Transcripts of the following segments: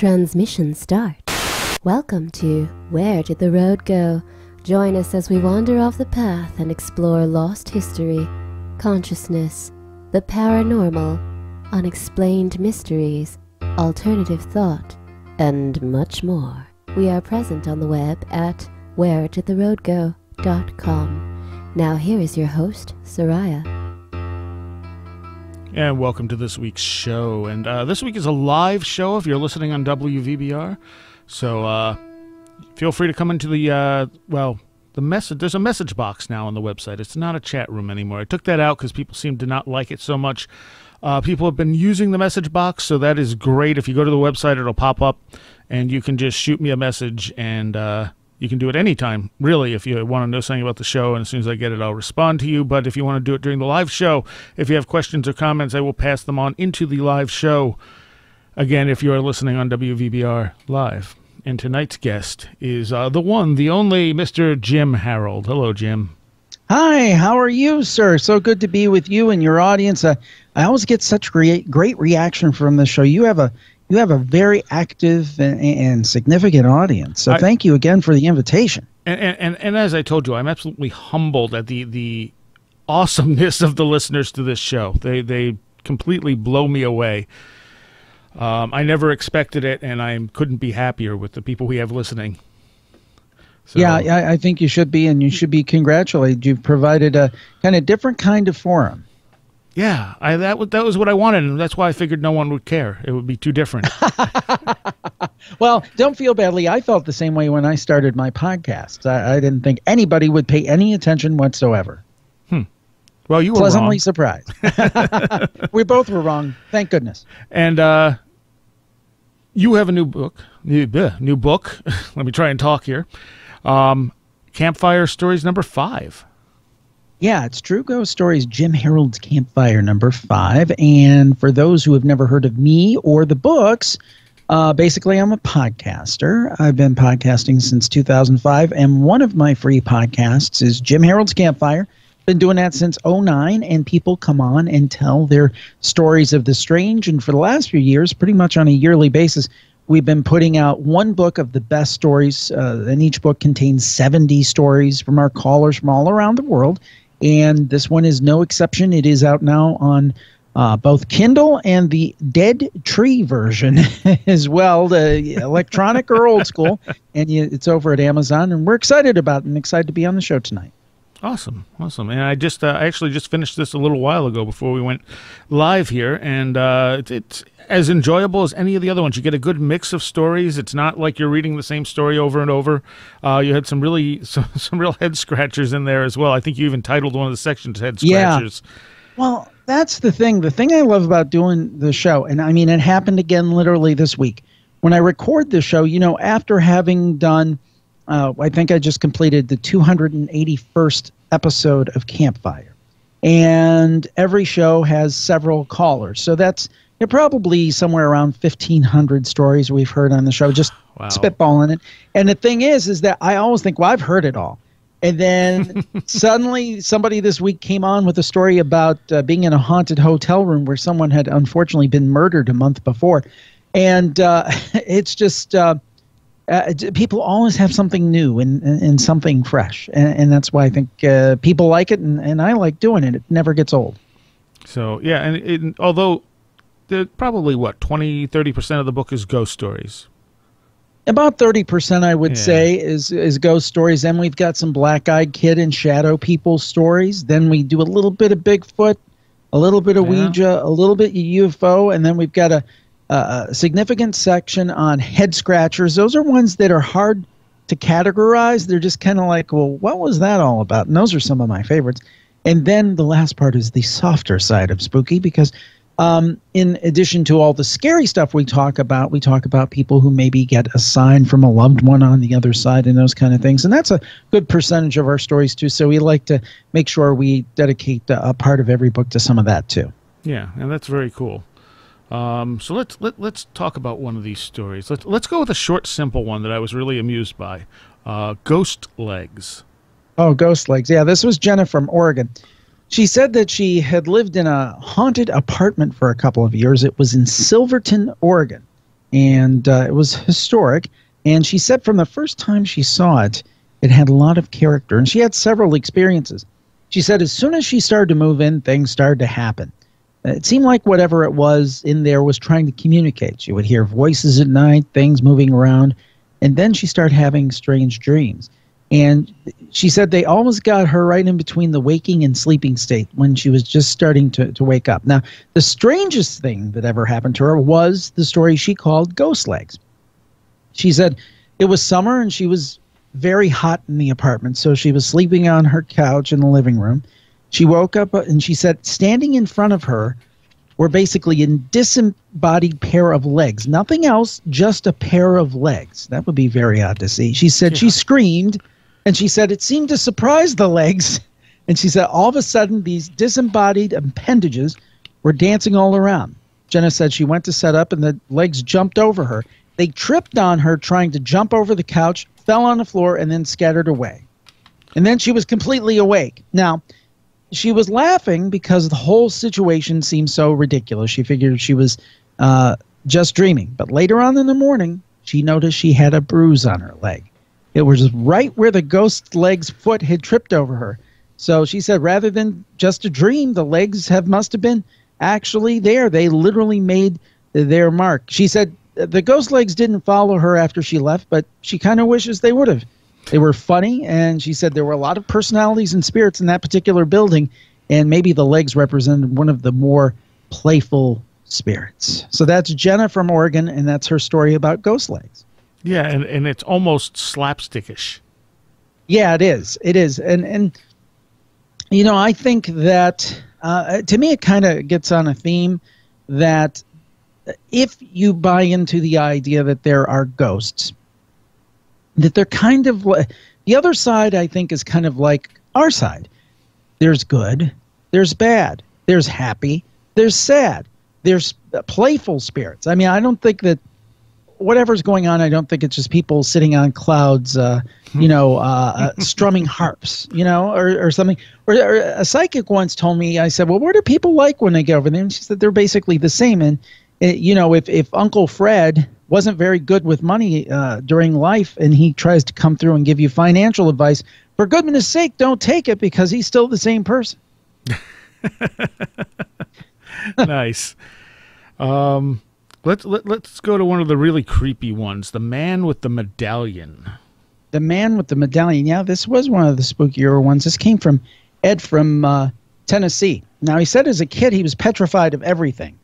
Transmission start. Welcome to Where Did the Road Go? Join us as we wander off the path and explore lost history, consciousness, the paranormal, unexplained mysteries, alternative thought, and much more. We are present on the web at WhereDidTheRoadGo.com. Now here is your host, Saraya. And welcome to this week's show. And this week is a live show if you're listening on WVBR. So feel free to come into the, well, the message. There's a message box now on the website. It's not a chat room anymore. I took that out because people seem to not like it so much. People have been using the message box, so that is great. If you go to the website, it'll pop up, and you can just shoot me a message. And you can do it anytime, really, if you want to know something about the show, and as soon as I get it, I'll respond to you. But if you want to do it during the live show, if you have questions or comments, I will pass them on into the live show. Again, if you are listening on WVBR Live. And tonight's guest is the one, the only, Mr. Jim Harold. Hello, Jim. Hi, how are you, sir? So good to be with you and your audience. I always get such great reaction from the show. You have a very active and significant audience, so thank you again for the invitation. And as I told you, I'm absolutely humbled at the awesomeness of the listeners to this show. They completely blow me away. I never expected it, and I couldn't be happier with the people we have listening. So, yeah, I think you should be, and you should be congratulated. You've provided a kind of different kind of forum. Yeah, that was what I wanted, and that's why I figured no one would care. It would be too different. Well, don't feel badly. I felt the same way when I started my podcast. I didn't think anybody would pay any attention whatsoever. Well, you were pleasantly wrong. Surprised. We both were wrong, thank goodness. And you have a new book. New book. Let me try and talk here. Campfire Stories number 5. Yeah, it's True Ghost Stories, Jim Harold's Campfire, number 5. And for those who have never heard of me or the books, basically I'm a podcaster. I've been podcasting since 2005, and one of my free podcasts is Jim Harold's Campfire. Been doing that since 2009, and people come on and tell their stories of the strange. And for the last few years, pretty much on a yearly basis, we've been putting out one book of the best stories, and each book contains 70 stories from our callers from all around the world. And this one is no exception. It is out now on both Kindle and the Dead Tree version as well, the electronic or old school. And it's over at Amazon, and we're excited about it and excited to be on the show tonight. Awesome, awesome. And I just actually just finished this a little while ago before we went live here, and it's as enjoyable as any of the other ones. You get a good mix of stories. It's not like you're reading the same story over and over. You had some real head-scratchers in there as well. I think you even titled one of the sections Head-Scratchers. Yeah. Well, that's the thing. The thing I love about doing the show, and I mean it happened again literally this week. When I record the show, you know, after having done I think I just completed the 281st episode of Campfire. And every show has several callers. So that's probably somewhere around 1,500 stories we've heard on the show, just wow. Spitballing it. And the thing is that I always think, well, I've heard it all. And then suddenly somebody this week came on with a story about being in a haunted hotel room where someone had unfortunately been murdered a month before. And it's just... people always have something new and something fresh, and that's why I think people like it, and I like doing it. It never gets old. So, yeah, and although there probably, what, 20-30% of the book is ghost stories? About 30%, I would say, is ghost stories. Then we've got some Black-Eyed Kid and Shadow People stories. Then we do a little bit of Bigfoot, a little bit of Ouija, a little bit of UFO, and then we've got a significant section on head scratchers. Those are ones that are hard to categorize. They're just kind of like, well, what was that all about? And those are some of my favorites. And then the last part is the softer side of spooky, because in addition to all the scary stuff we talk about people who maybe get a sign from a loved one on the other side and those kind of things. And that's a good percentage of our stories, too. So we like to make sure we dedicate a part of every book to some of that, too. Yeah, and that's very cool. So let's talk about one of these stories. Let's go with a short, simple one that I was really amused by. Ghost legs. Oh, ghost legs. Yeah, this was Jenna from Oregon. She said that she had lived in a haunted apartment for a couple of years. It was in Silverton, Oregon. and it was historic. And she said from the first time she saw it, it had a lot of character, and she had several experiences. She said as soon as she started to move in, things started to happen. It seemed like whatever it was in there was trying to communicate. She would hear voices at night, things moving around, and then she started having strange dreams. And she said they almost got her right in between the waking and sleeping state when she was just starting to wake up. Now, the strangest thing that ever happened to her was the story she called Ghost Legs. She said it was summer and she was very hot in the apartment, so she was sleeping on her couch in the living room. She woke up and she said standing in front of her were basically a disembodied pair of legs. Nothing else, just a pair of legs. That would be very odd to see. She said she screamed. And she said it seemed to surprise the legs. And she said all of a sudden these disembodied appendages were dancing all around. Jenna said she went to set up and the legs jumped over her. They tripped on her trying to jump over the couch, fell on the floor, and then scattered away. And then she was completely awake. Now, she was laughing because the whole situation seemed so ridiculous. She figured she was just dreaming. But later on in the morning, she noticed she had a bruise on her leg. It was right where the ghost leg's foot had tripped over her. So she said rather than just a dream, the legs must have been actually there. They literally made their mark. She said the ghost legs didn't follow her after she left, but she kind of wishes they would have. They were funny, and she said there were a lot of personalities and spirits in that particular building, and maybe the legs represented one of the more playful spirits. So that's Jenna from Oregon, and that's her story about ghost legs. Yeah, and it's almost slapstickish. Yeah, it is. It is. And you know, I think that, to me, it kind of gets on a theme that if you buy into the idea that there are ghosts, that they're kind of, the other side, I think, is kind of like our side. There's good, there's bad, there's happy, there's sad, there's playful spirits. I mean, I don't think that whatever's going on, I don't think it's just people sitting on clouds, strumming harps, you know, or something. Or a psychic once told me, I said, well, what do people like when they get over there? And she said, they're basically the same. And, you know, if Uncle Fred wasn't very good with money during life and he tries to come through and give you financial advice, for goodness sake, don't take it because he's still the same person. Nice. Let's go to one of the really creepy ones, the man with the medallion. The man with the medallion. Yeah, this was one of the spookier ones. This came from Ed from Tennessee. Now, he said as a kid he was petrified of everything.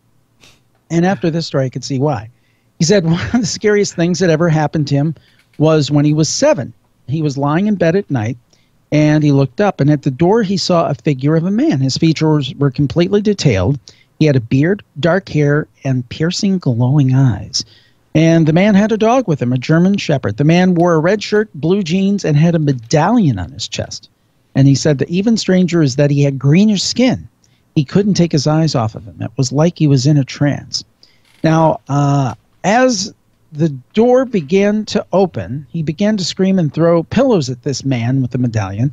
And after this story, I could see why. He said one of the scariest things that ever happened to him was when he was 7. He was lying in bed at night, and he looked up. And at the door, he saw a figure of a man. His features were completely detailed. He had a beard, dark hair, and piercing, glowing eyes. And the man had a dog with him, a German shepherd. The man wore a red shirt, blue jeans, and had a medallion on his chest. And he said the even stranger is that he had greenish skin. He couldn't take his eyes off of him. It was like he was in a trance. Now, as the door began to open, he began to scream and throw pillows at this man with the medallion.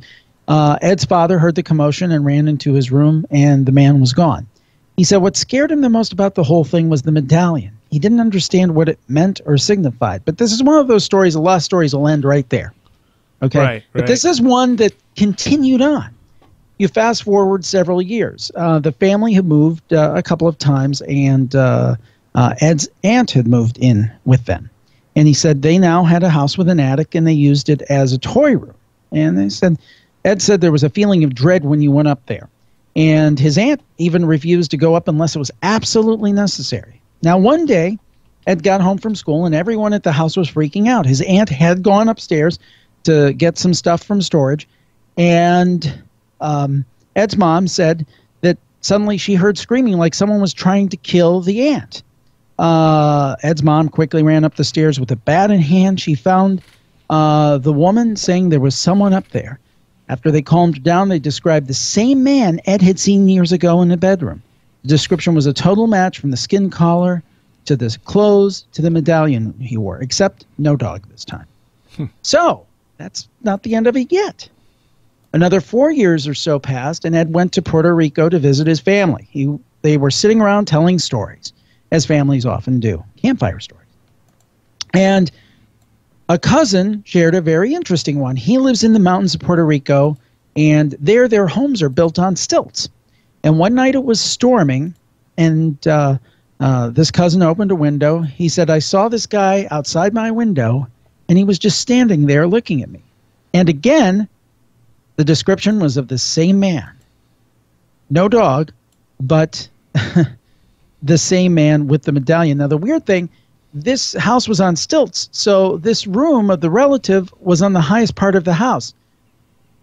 Ed's father heard the commotion and ran into his room, and the man was gone. He said what scared him the most about the whole thing was the medallion. He didn't understand what it meant or signified. But this is one of those stories, a lot of stories will end right there. Okay? Right. But this is one that continued on. You fast forward several years. The family had moved a couple of times, and Ed's aunt had moved in with them. And he said they now had a house with an attic, and they used it as a toy room. And they said, Ed said there was a feeling of dread when you went up there. And his aunt even refused to go up unless it was absolutely necessary. Now, one day, Ed got home from school, and everyone at the house was freaking out. His aunt had gone upstairs to get some stuff from storage, and Ed's mom said that suddenly she heard screaming like someone was trying to kill the aunt. Ed's mom quickly ran up the stairs with a bat in hand. She found the woman saying there was someone up there. After they calmed down, they described the same man Ed had seen years ago in the bedroom. The description was a total match from the skin color to the clothes to the medallion he wore, except no dog this time. So that's not the end of it yet. Another 4 years or so passed, and Ed went to Puerto Rico to visit his family. They were sitting around telling stories, as families often do, campfire stories. And a cousin shared a very interesting one. He lives in the mountains of Puerto Rico, and there their homes are built on stilts. And one night it was storming, and this cousin opened a window. He said, I saw this guy outside my window, and he was just standing there looking at me. And again, the description was of the same man. No dog, but the same man with the medallion. Now, the weird thing, this house was on stilts, so this room of the relative was on the highest part of the house.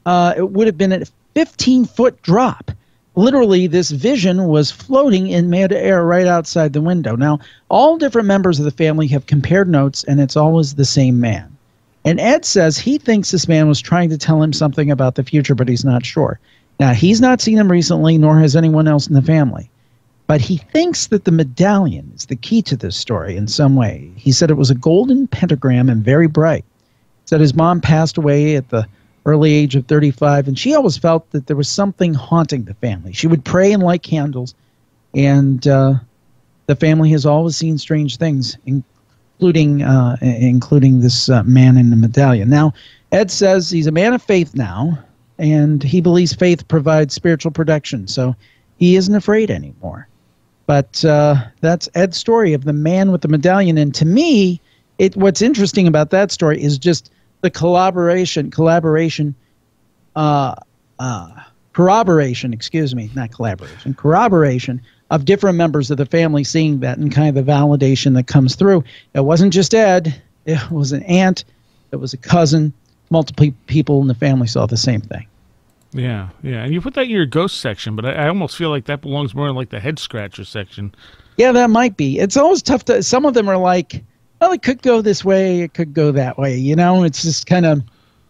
It would have been a 15-foot drop. Literally, this vision was floating in mid-air right outside the window. Now, all different members of the family have compared notes, and it's always the same man. And Ed says he thinks this man was trying to tell him something about the future, but he's not sure. Now, he's not seen him recently, nor has anyone else in the family. But he thinks that the medallion is the key to this story in some way. He said it was a golden pentagram and very bright. He said his mom passed away at the early age of 35, and she always felt that there was something haunting the family. She would pray and light candles, and the family has always seen strange things, including this man in the medallion. Now, Ed says he's a man of faith now, and he believes faith provides spiritual protection, so he isn't afraid anymore. But that's Ed's story of the man with the medallion. And to me, what's interesting about that story is just the corroboration of different members of the family seeing that and kind of the validation that comes through. It wasn't just Ed. It was an aunt. It was a cousin. Multiple people in the family saw the same thing. Yeah, yeah. And you put that in your ghost section, but I almost feel like that belongs more in like the head scratcher section. Yeah, that might be. It's always tough to – some of them are like, well, it could go this way, it could go that way. You know, it's just kind of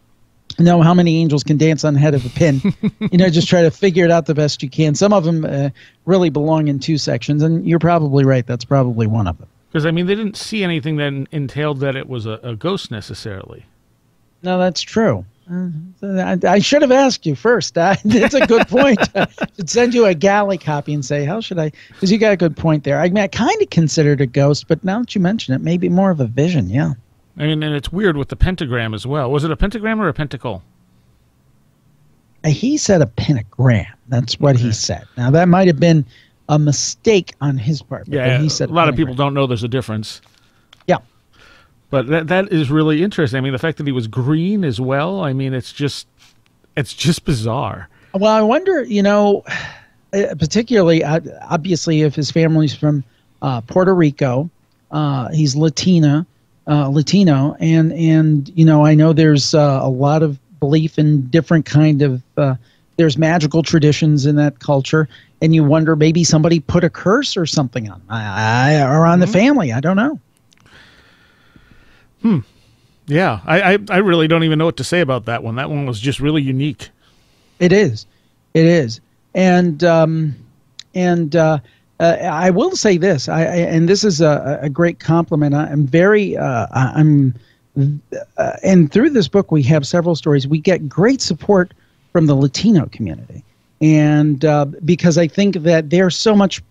– know how many angels can dance on the head of a pin. You know, just try to figure it out the best you can. Some of them really belong in two sections, and you're probably right. That's probably one of them. Because, I mean, they didn't see anything that entailed that it was a ghost necessarily. No, that's true. I should have asked you first. That's a good point. I should send you a galley copy and say, how should I? Because you got a good point there. I mean, I kind of considered a ghost, but now that you mention it, maybe more of a vision, yeah. I mean, and it's weird with the pentagram as well. Was it a pentagram or a pentacle? He said a pentagram. That's what he said. Now, that might have been a mistake on his part. Yeah, he said a lot of people don't know there's a difference. Yeah. But that is really interesting. I mean, the fact that he was green as well, I mean, it's just bizarre. Well, I wonder, you know, particularly, obviously, if his family's from Puerto Rico, he's Latino, and you know, I know there's a lot of belief in different kind of there's magical traditions in that culture, and you wonder maybe somebody put a curse or something on or on the family. I don't know. Yeah, I really don't even know what to say about that one. That one was just really unique. It is, and I will say this, and this is a great compliment. And through this book we have several stories. We get great support from the Latino community, and because I think that they're so much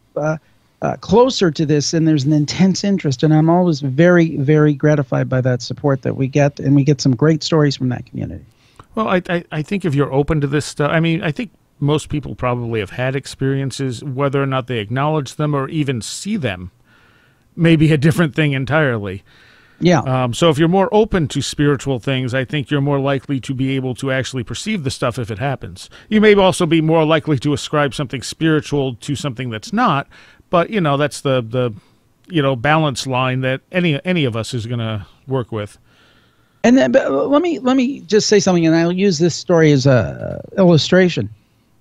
closer to this, and there's an intense interest, and I'm always very, very gratified by that support that we get, and we get some great stories from that community. Well, I think if you're open to this stuff, I mean, I think most people probably have had experiences, whether or not they acknowledge them or even see them may be a different thing entirely. Yeah. So if you're more open to spiritual things, I think you're more likely to be able to actually perceive the stuff if it happens. You may also be more likely to ascribe something spiritual to something that's not, but, you know, that's the you know, balance line that any of us is going to work with. And then, but let me just say something, and I'll use this story as a illustration.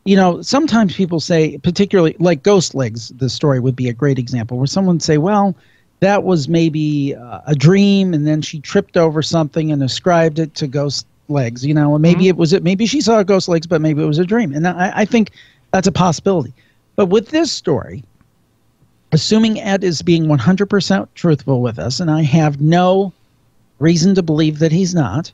You know, sometimes people say, particularly like Ghost Legs, the story would be a great example, where someone would say, well, that was maybe a dream, and then she tripped over something and ascribed it to Ghost Legs. You know, and maybe maybe she saw Ghost Legs, but maybe it was a dream. And I think that's a possibility. But with this story, assuming Ed is being 100% truthful with us, and I have no reason to believe that he's not,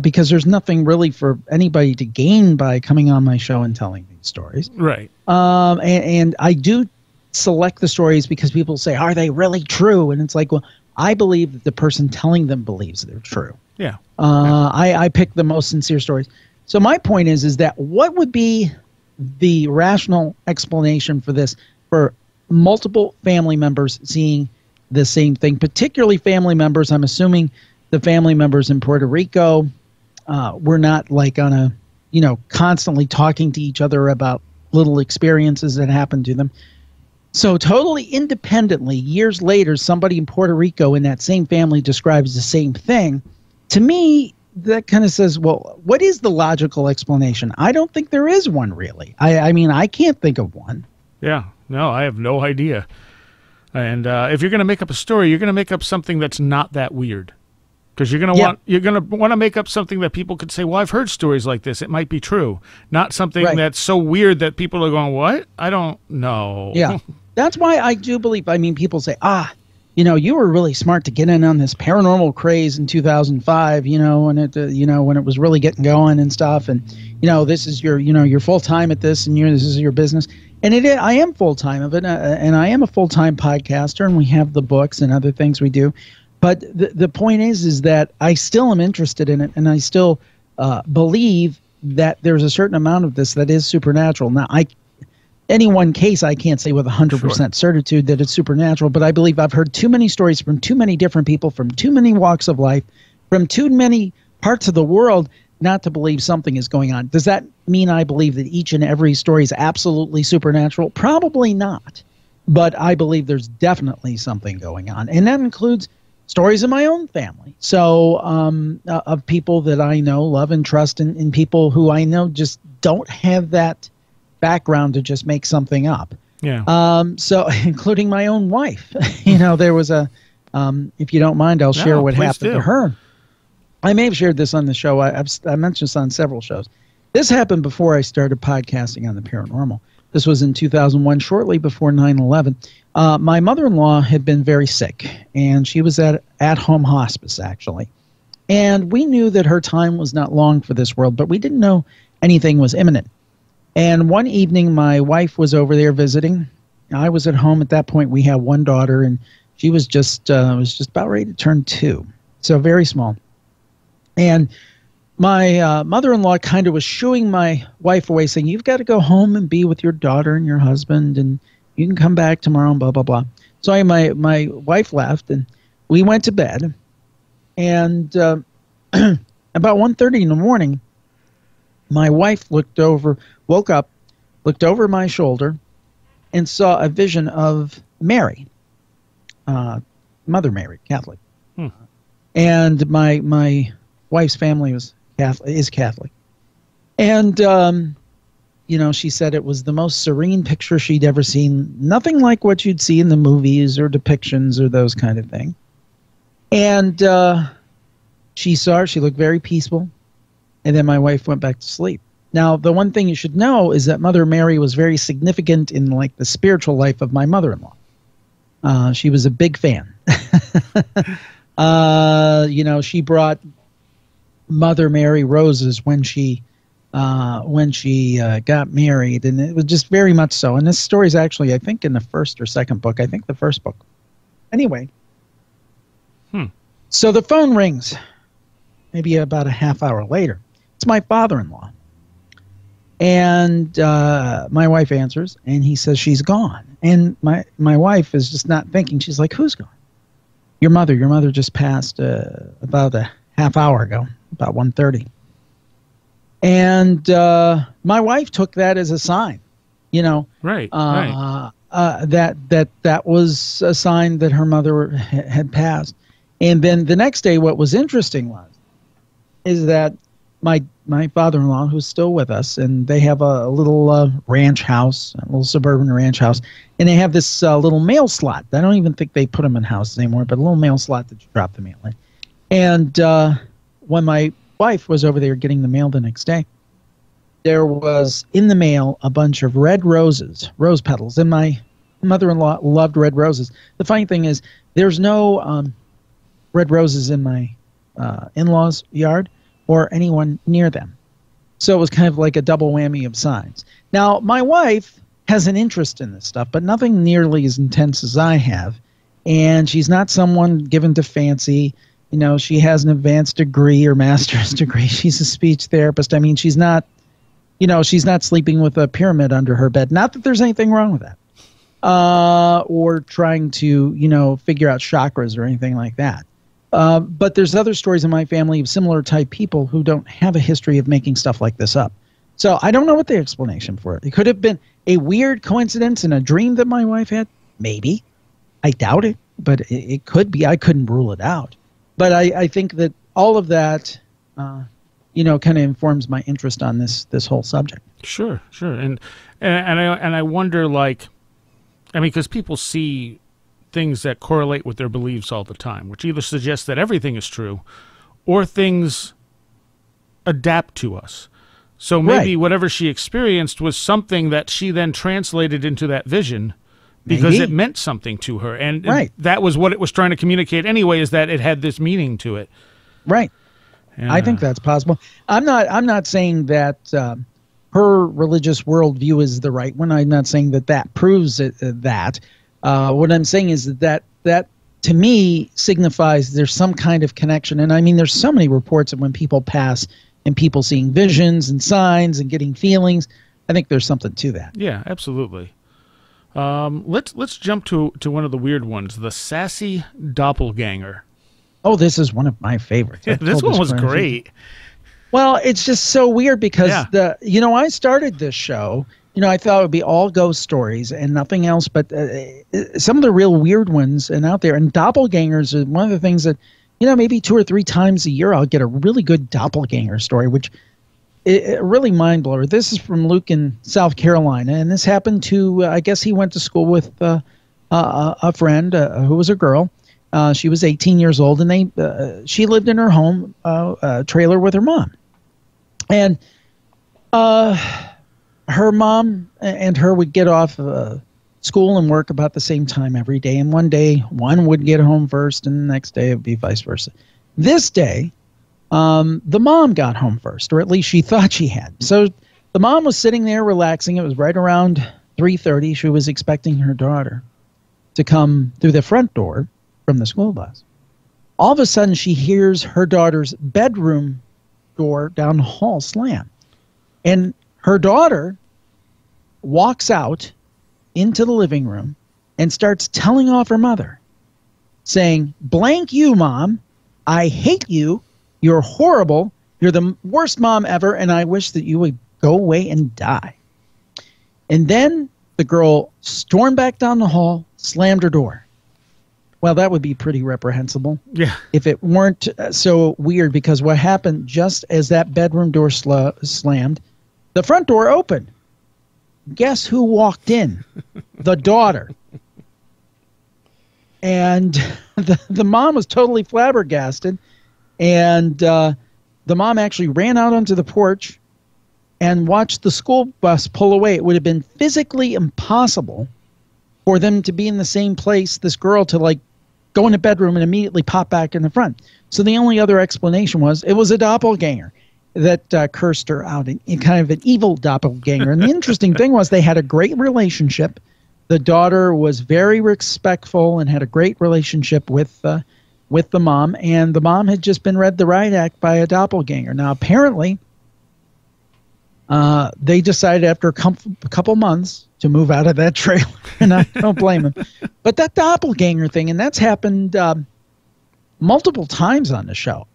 because there's nothing really for anybody to gain by coming on my show and telling these stories. Right. And I do select the stories because people say, are they really true? And it's like, well, I believe that the person telling them believes they're true. Yeah. I pick the most sincere stories. So my point is that what would be the rational explanation for this, for multiple family members seeing the same thing, particularly family members? I'm assuming the family members in Puerto Rico were not like on a, you know, constantly talking to each other about little experiences that happened to them. So totally independently, years later, somebody in Puerto Rico in that same family describes the same thing. To me, that kind of says, well, what is the logical explanation? I don't think there is one, really. I mean, I can't think of one. Yeah, no, I have no idea. And if you're going to make up a story, you're going to make up something that's not that weird, because you're going to want to make up something that people could say, well, I've heard stories like this, it might be true, not something that's so weird that people are going, what? I don't know. Yeah, that's why I do believe. I mean, people say, you know, you were really smart to get in on this paranormal craze in 2005, you know, and it, you know, when it was really getting going and stuff. And, you know, this is your, you know, you're full time at this, and this is your business. And it, I am full time of it, and I am a full time podcaster, and we have the books and other things we do. But the point is that I still am interested in it, and I still believe that there's a certain amount of this that is supernatural. Now, any one case, I can't say with 100% certitude that it's supernatural, but I believe I've heard too many stories from too many different people, from too many walks of life, from too many parts of the world, not to believe something is going on. Does that mean I believe that each and every story is absolutely supernatural? Probably not, but I believe there's definitely something going on, and that includes stories in my own family. So of people that I know, love, and trust, and people who I know just don't have that background to just make something up. Yeah. So including my own wife, you know, there was a, if you don't mind, I'll share what happened to her. I may have shared this on the show. I mentioned this on several shows. This happened before I started podcasting on the paranormal. This was in 2001, shortly before 9/11. My mother-in-law had been very sick, and she was at home hospice, actually. And we knew that her time was not long for this world, but we didn't know anything was imminent. And one evening, my wife was over there visiting. I was at home. At that point, we had one daughter, and she was just about ready to turn 2, so very small. And my mother-in-law kind of was shooing my wife away, saying, "You've got to go home and be with your daughter and your husband, and you can come back tomorrow," and blah, blah, blah. So my wife left, and we went to bed. And about 1:30 in the morning, my wife woke up, looked over my shoulder, and saw a vision of Mary, Mother Mary, Catholic. Hmm. And my wife's family is Catholic. And, you know, she said it was the most serene picture she'd ever seen, nothing like what you'd see in the movies or depictions or those kind of things. And she looked very peaceful. And then my wife went back to sleep. Now, the one thing you should know is that Mother Mary was very significant in, like, the spiritual life of my mother-in-law. She was a big fan. You know, she brought Mother Mary roses when she got married, and it was just very much so. And this story is actually, I think, in the first or second book. I think the first book. Anyway. Hmm. So the phone rings, maybe about a half hour later. It's my father-in-law. And my wife answers, and he says she's gone. And my wife is just not thinking. She's like, "Who's gone?" Your mother just passed about a half hour ago, about 1:30. And my wife took that as a sign, you know. Right, right. That was a sign that her mother had passed. And then the next day, what was interesting is that my father-in-law, who's still with us, and they have a little ranch house, a little suburban ranch house, and they have this little mail slot. I don't even think they put them in houses anymore, but a little mail slot that you drop the mail in. And when my wife was over there getting the mail the next day, there was in the mail a bunch of red roses, rose petals, and my mother-in-law loved red roses. The funny thing is, there's no red roses in my in-laws' yard, or anyone near them. So it was kind of like a double whammy of signs. Now, my wife has an interest in this stuff, but nothing nearly as intense as I have. and she's not someone given to fancy. You know, she has an advanced degree or master's degree. She's a speech therapist. I mean, she's not, you know, she's not sleeping with a pyramid under her bed. Not that there's anything wrong with that. Or trying to, you know, figure out chakras or anything like that. But there's other stories in my family of similar type people who don't have a history of making stuff like this up. So I don't know what the explanation for it. It could have been a weird coincidence in a dream that my wife had. Maybe. I doubt it, but it could be. I couldn't rule it out. But I think that all of that, you know, kind of informs my interest on this whole subject. Sure, sure, and I wonder, like, I mean, because people see things that correlate with their beliefs all the time, which either suggests that everything is true, or things adapt to us. So maybe whatever she experienced was something that she then translated into that vision. Because it meant something to her, and that was what it was trying to communicate anyway, is that it had this meaning to it. Right. Yeah. I think that's possible. I'm not saying that her religious worldview is the right one. I'm not saying that that proves it, that. What I'm saying is that to me signifies there's some kind of connection. And I mean, there's so many reports of when people pass and people seeing visions and signs and getting feelings. I think there's something to that. Yeah, absolutely. Let's jump to one of the weird ones, the sassy doppelganger. Oh, this is one of my favorites. Yeah, this one was great. Well, it's just so weird because you know, I started this show, you know, I thought it would be all ghost stories and nothing else, but some of the real weird ones and out there, and doppelgangers are one of the things that, you know, maybe 2 or 3 times a year I'll get a really good doppelganger story, which it really mind blower. This is from Luke in South Carolina, and this happened to, I guess he went to school with a friend who was a girl. She was 18 years old, and she lived in her home trailer with her mom. And her mom and her would get off school and work about the same time every day, and one day one would get home first, and the next day it would be vice versa. This day, the mom got home first, or at least she thought she had. So the mom was sitting there relaxing. It was right around 3:30. She was expecting her daughter to come through the front door from the school bus. All of a sudden, she hears her daughter's bedroom door down the hall slam. And her daughter walks out into the living room and starts telling off her mother, saying, "Blank you, Mom. I hate you. You're horrible. You're the worst mom ever, and I wish that you would go away and die." And then the girl stormed back down the hall, slammed her door. Well, that would be pretty reprehensible. Yeah. If it weren't so weird, because what happened just as that bedroom door slammed, the front door opened. Guess who walked in? The daughter. And the mom was totally flabbergasted. And the mom actually ran out onto the porch and watched the school bus pull away. It would have been physically impossible for them to be in the same place, this girl to, like, go in the bedroom and immediately pop back in the front. So the only other explanation was it was a doppelganger that cursed her out, in kind of an evil doppelganger. And the interesting thing was they had a great relationship. The daughter was very respectful and had a great relationship with the mom, and the mom had just been read the riot act by a doppelganger. Now, apparently, they decided after a couple months to move out of that trailer, and I don't blame them. But that doppelganger thing, and that's happened multiple times on the show.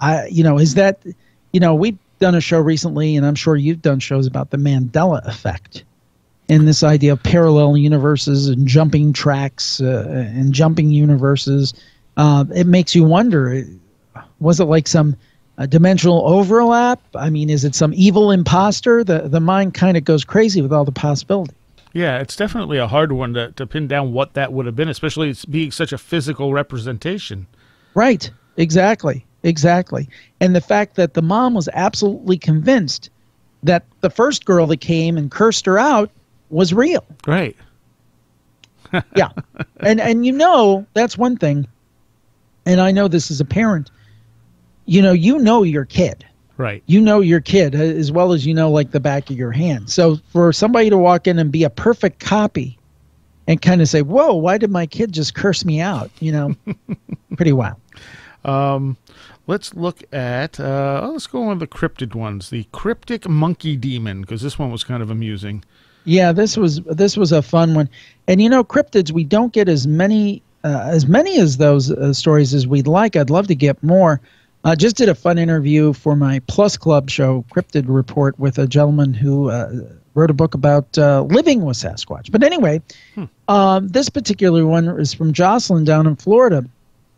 We've done a show recently, and I'm sure you've done shows about the Mandela effect and this idea of parallel universes and jumping tracks and jumping universes. It makes you wonder, was it like some dimensional overlap? I mean, is it some evil imposter? The mind kind of goes crazy with all the possibilities. Yeah, it's definitely a hard one to pin down what that would have been, especially it's being such a physical representation. Right, exactly. And the fact that the mom was absolutely convinced that the first girl that came and cursed her out was real. Right. Yeah. And you know, that's one thing. And I know this as a parent, you know your kid. Right. You know your kid as well as you know, like, the back of your hand. So for somebody to walk in and be a perfect copy and kind of say, whoa, why did my kid just curse me out? You know, pretty wild. Let's look at, let's go on one of the cryptid ones, the cryptic monkey demon, because this one was kind of amusing. Yeah, this was a fun one. And, you know, cryptids, we don't get as many as those stories as we'd like. I'd love to get more. I just did a fun interview for my Plus Club show, Cryptid Report, with a gentleman who wrote a book about living with Sasquatch. But anyway, this particular one is from Jocelyn down in Florida.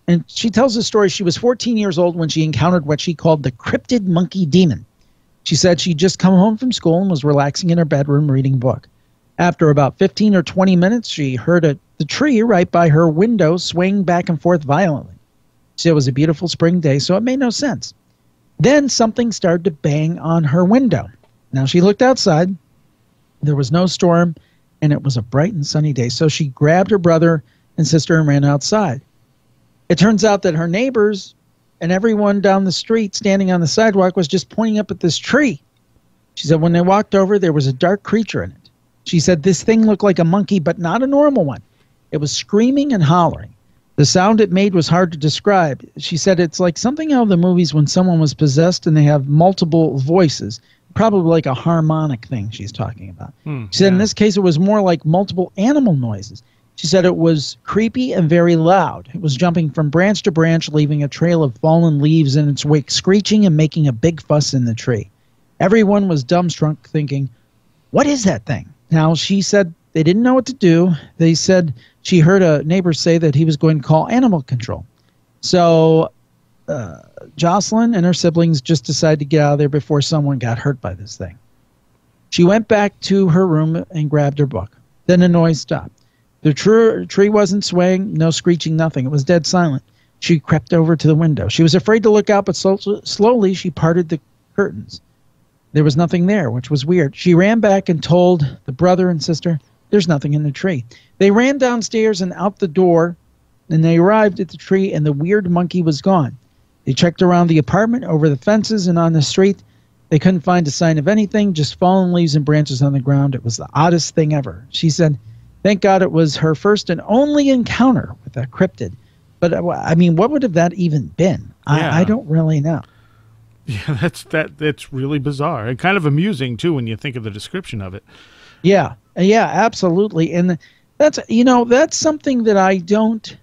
And she tells a story. She was 14 years old when she encountered what she called the cryptid monkey demon. She said she'd just come home from school and was relaxing in her bedroom reading a book. After about 15 or 20 minutes, she heard the tree right by her window swing back and forth violently. It was a beautiful spring day, so it made no sense. Then something started to bang on her window. Now she looked outside. There was no storm, and it was a bright and sunny day. So she grabbed her brother and sister and ran outside. It turns out that her neighbors and everyone down the street standing on the sidewalk was just pointing up at this tree. She said when they walked over, there was a dark creature in it. She said this thing looked like a monkey, but not a normal one. It was screaming and hollering. The sound it made was hard to describe. She said it's like something out of the movies when someone was possessed and they have multiple voices, probably like a harmonic thing she's talking about. She said in this case it was more like multiple animal noises. She said it was creepy and very loud. It was jumping from branch to branch, leaving a trail of fallen leaves in its wake, screeching and making a big fuss in the tree. Everyone was dumbstruck, thinking, what is that thing? Now, she said they didn't know what to do. They said she heard a neighbor say that he was going to call animal control. So Jocelyn and her siblings just decided to get out of there before someone got hurt by this thing. She went back to her room and grabbed her book. Then the noise stopped. The tree wasn't swaying, no screeching, nothing. It was dead silent. She crept over to the window. She was afraid to look out, but slowly she parted the curtains. There was nothing there, which was weird. She ran back and told the brother and sister, there's nothing in the tree. They ran downstairs and out the door, and they arrived at the tree, and the weird monkey was gone. They checked around the apartment, over the fences, and on the street. They couldn't find a sign of anything, just fallen leaves and branches on the ground. It was the oddest thing ever. She said, thank God it was her first and only encounter with a cryptid. But, I mean, what would have that even been? Yeah. I don't really know. Yeah, that's really bizarre and kind of amusing, too, when you think of the description of it. Yeah, yeah, absolutely. And that's something that I don't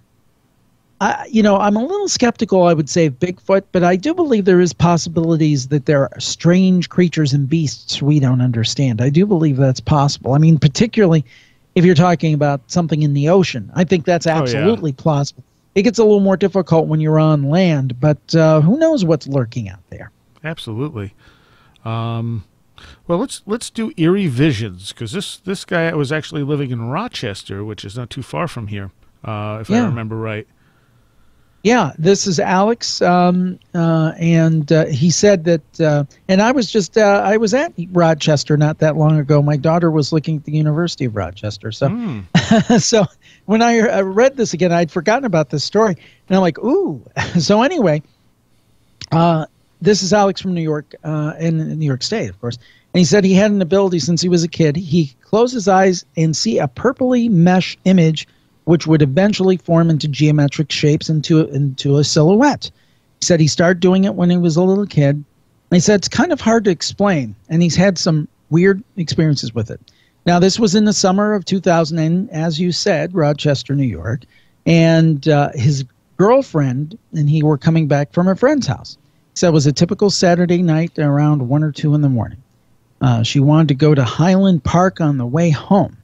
– I'm a little skeptical, I would say, of Bigfoot, but I do believe there is possibilities that there are strange creatures and beasts we don't understand. I do believe that's possible. I mean, particularly – if you're talking about something in the ocean, I think that's absolutely plausible. It gets a little more difficult when you're on land, but who knows what's lurking out there? Absolutely. Well, let's do eerie visions, because this guy was actually living in Rochester, which is not too far from here, if I remember right. Yeah, this is Alex, and he said that, and I was at Rochester not that long ago. My daughter was looking at the University of Rochester, so so when I read this again, I'd forgotten about this story, and I'm like, ooh. So anyway, this is Alex from New York, in New York State, of course, and he said he had an ability since he was a kid. He closed his eyes and see a purpley mesh image which would eventually form into geometric shapes into a silhouette. He said he started doing it when he was a little kid. And he said it's kind of hard to explain, and he's had some weird experiences with it. Now, this was in the summer of 2000, and as you said, Rochester, New York, and his girlfriend and he were coming back from a friend's house. He said it was a typical Saturday night around 1 or 2 in the morning. She wanted to go to Highland Park on the way home.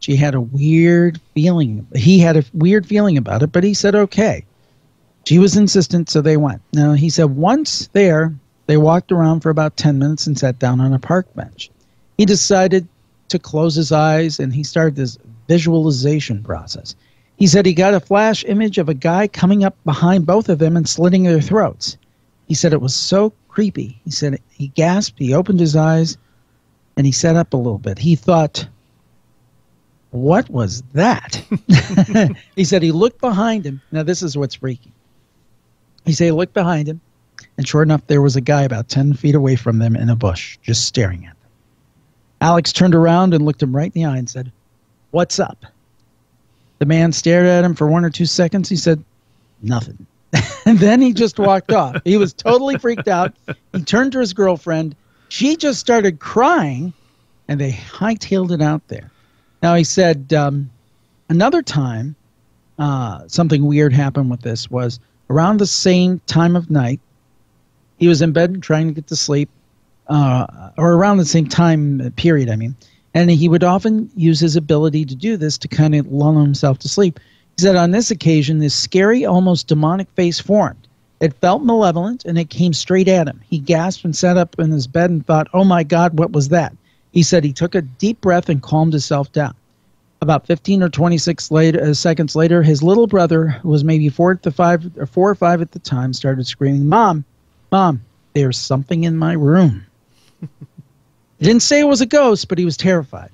She had a weird feeling. He had a weird feeling about it, but he said, okay. She was insistent, so they went. Now, he said once there, they walked around for about 10 minutes and sat down on a park bench. He decided to close his eyes, and he started this visualization process. He said he got a flash image of a guy coming up behind both of them and slitting their throats. He said it was so creepy. He said he gasped, he opened his eyes, and he sat up a little bit. He thought, what was that? He said he looked behind him. Now, this is what's freaky. He said he looked behind him, and sure enough, there was a guy about 10 feet away from them in a bush, just staring at them. Alex turned around and looked him right in the eye and said, what's up? The man stared at him for 1 or 2 seconds. He said, nothing. And then he just walked off. He was totally freaked out. He turned to his girlfriend. She just started crying, and they hightailed it out there. Now, he said another time, something weird happened with this was around the same time of night. He was in bed trying to get to sleep, or around the same time period, I mean. And he would often use his ability to do this to kind of lull himself to sleep. He said on this occasion, this scary, almost demonic face formed. It felt malevolent, and it came straight at him. He gasped and sat up in his bed and thought, oh, my God, what was that? He said he took a deep breath and calmed himself down. About 15 or 26 seconds later, his little brother, who was maybe 4 or 5 at the time, started screaming, Mom, Mom, there's something in my room. Didn't say it was a ghost, but he was terrified.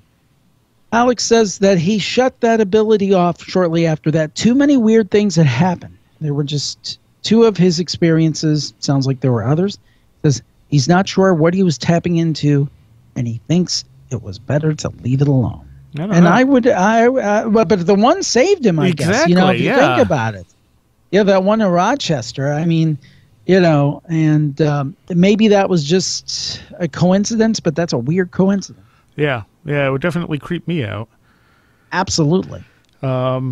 Alex says that he shut that ability off shortly after that. Too many weird things had happened. There were just two of his experiences. Sounds like there were others. Says he's not sure what he was tapping into, and he thinks it was better to leave it alone. But the one saved him, I guess. You know, if you think about it. Yeah, that one in Rochester. I mean, you know, and maybe that was just a coincidence, but that's a weird coincidence. Yeah, yeah, it would definitely creep me out. Absolutely. And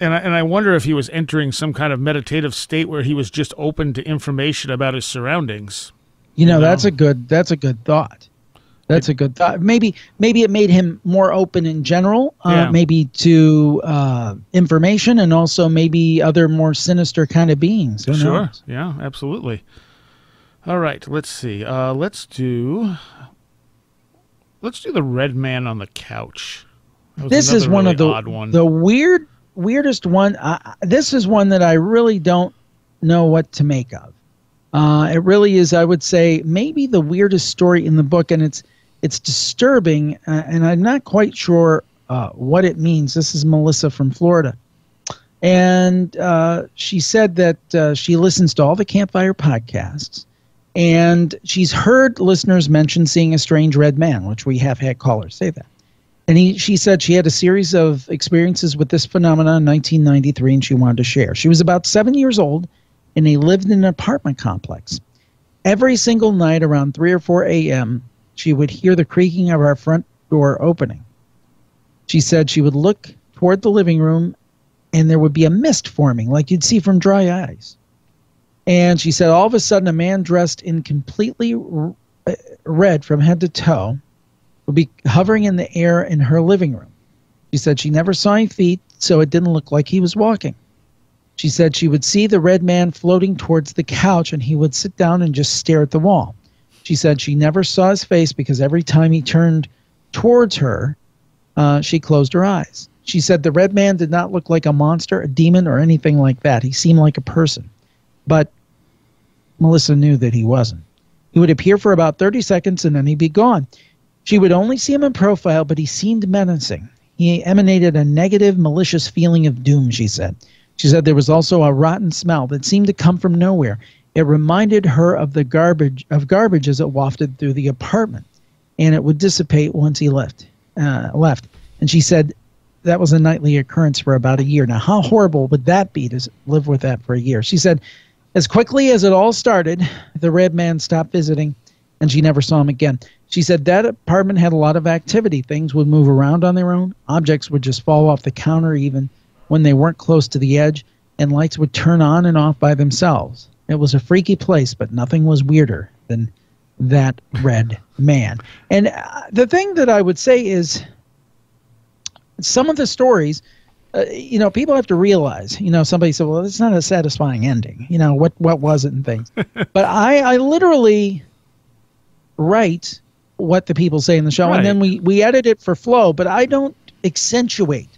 I wonder if he was entering some kind of meditative state where he was just open to information about his surroundings. You know? That's a good thought. That's a good thought. Maybe it made him more open in general, maybe to information, and also maybe other more sinister kind of beings. Who knows? Yeah, absolutely. All right, let's see. Let's do the red man on the couch. This is one of the weirdest one. This is one that I really don't know what to make of. It really is, I would say, maybe the weirdest story in the book, and it's disturbing, and I'm not quite sure what it means. This is Melissa from Florida. And she said that she listens to all the Campfire podcasts, and she's heard listeners mention seeing a strange red man, which we have had callers say that. And she said she had a series of experiences with this phenomenon in 1993, and she wanted to share. She was about 7 years old, and he lived in an apartment complex. Every single night around 3 or 4 a.m., she would hear the creaking of her front door opening. She said she would look toward the living room, and there would be a mist forming, like you'd see from dry ice. And she said all of a sudden a man dressed in completely red from head to toe would be hovering in the air in her living room. She said she never saw any feet, so it didn't look like he was walking. She said she would see the red man floating towards the couch, and he would sit down and just stare at the wall. She said she never saw his face because every time he turned towards her, she closed her eyes. She said the red man did not look like a monster, a demon, or anything like that. He seemed like a person. But Melissa knew that he wasn't. He would appear for about 30 seconds, and then he'd be gone. She would only see him in profile, but he seemed menacing. He emanated a negative, malicious feeling of doom, she said. She said there was also a rotten smell that seemed to come from nowhere. It reminded her of the garbage as it wafted through the apartment, and it would dissipate once he left. And she said that was a nightly occurrence for about a year. Now, how horrible would that be to live with that for a year? She said, as quickly as it all started, the red man stopped visiting, and she never saw him again. She said that apartment had a lot of activity. Things would move around on their own. Objects would just fall off the counter even when they weren't close to the edge, and lights would turn on and off by themselves. It was a freaky place, but nothing was weirder than that red man. And the thing that I would say is some of the stories, you know, people have to realize, you know, somebody said, well, it's not a satisfying ending. You know, what was it and things. But I literally write what the people say in the show, right, and then we edit it for flow, but I don't accentuate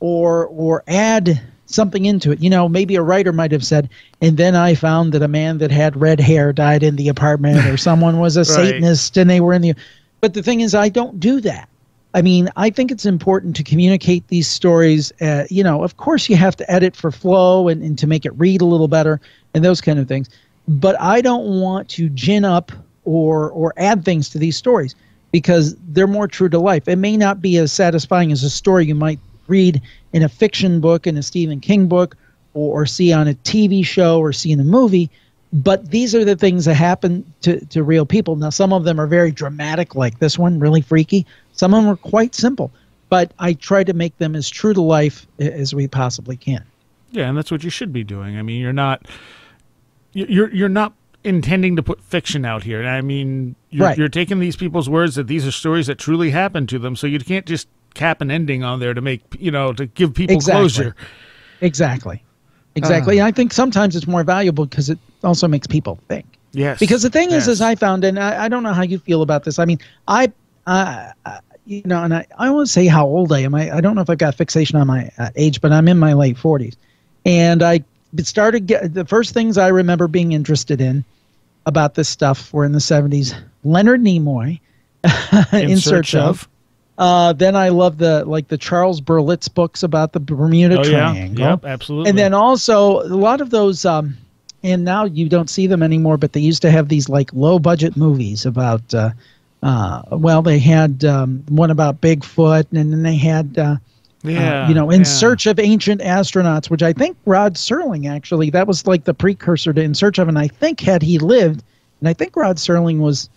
or add something into it. You know, maybe a writer might have said, and then I found that a man that had red hair died in the apartment, or someone was a Satanist and they were in the... But the thing is, I don't do that. I mean, I think it's important to communicate these stories. You know, of course you have to edit for flow and to make it read a little better and those kind of things. But I don't want to gin up or add things to these stories because they're more true to life. It may not be as satisfying as a story you might read in a fiction book, in a Stephen King book, or see on a TV show or see in a movie. But these are the things that happen to real people. Now, some of them are very dramatic, like this one, really freaky. Some of them are quite simple. But I try to make them as true to life as we possibly can. Yeah, and that's what you should be doing. I mean, you're not intending to put fiction out here. I mean, you're taking these people's words that these are stories that truly happened to them, so you can't just cap an ending on there to make, to give people closure. Exactly. And I think sometimes it's more valuable because it also makes people think. Yes. Because the thing is I found, and I don't know how you feel about this. I mean, I want to say how old I am. I don't know if I've got fixation on my age, but I'm in my late 40s. And I started the first things I remember being interested in about this stuff were in the 70s. Leonard Nimoy, In Search Of. Then I loved the Charles Berlitz books about the Bermuda Triangle. Yep, absolutely. And then also a lot of those, and now you don't see them anymore, but they used to have these like low-budget movies about they had one about Bigfoot, and then they had, In Search of Ancient Astronauts, which I think Rod Serling actually, that was like the precursor to In Search Of, and I think had he lived, and I think Rod Serling was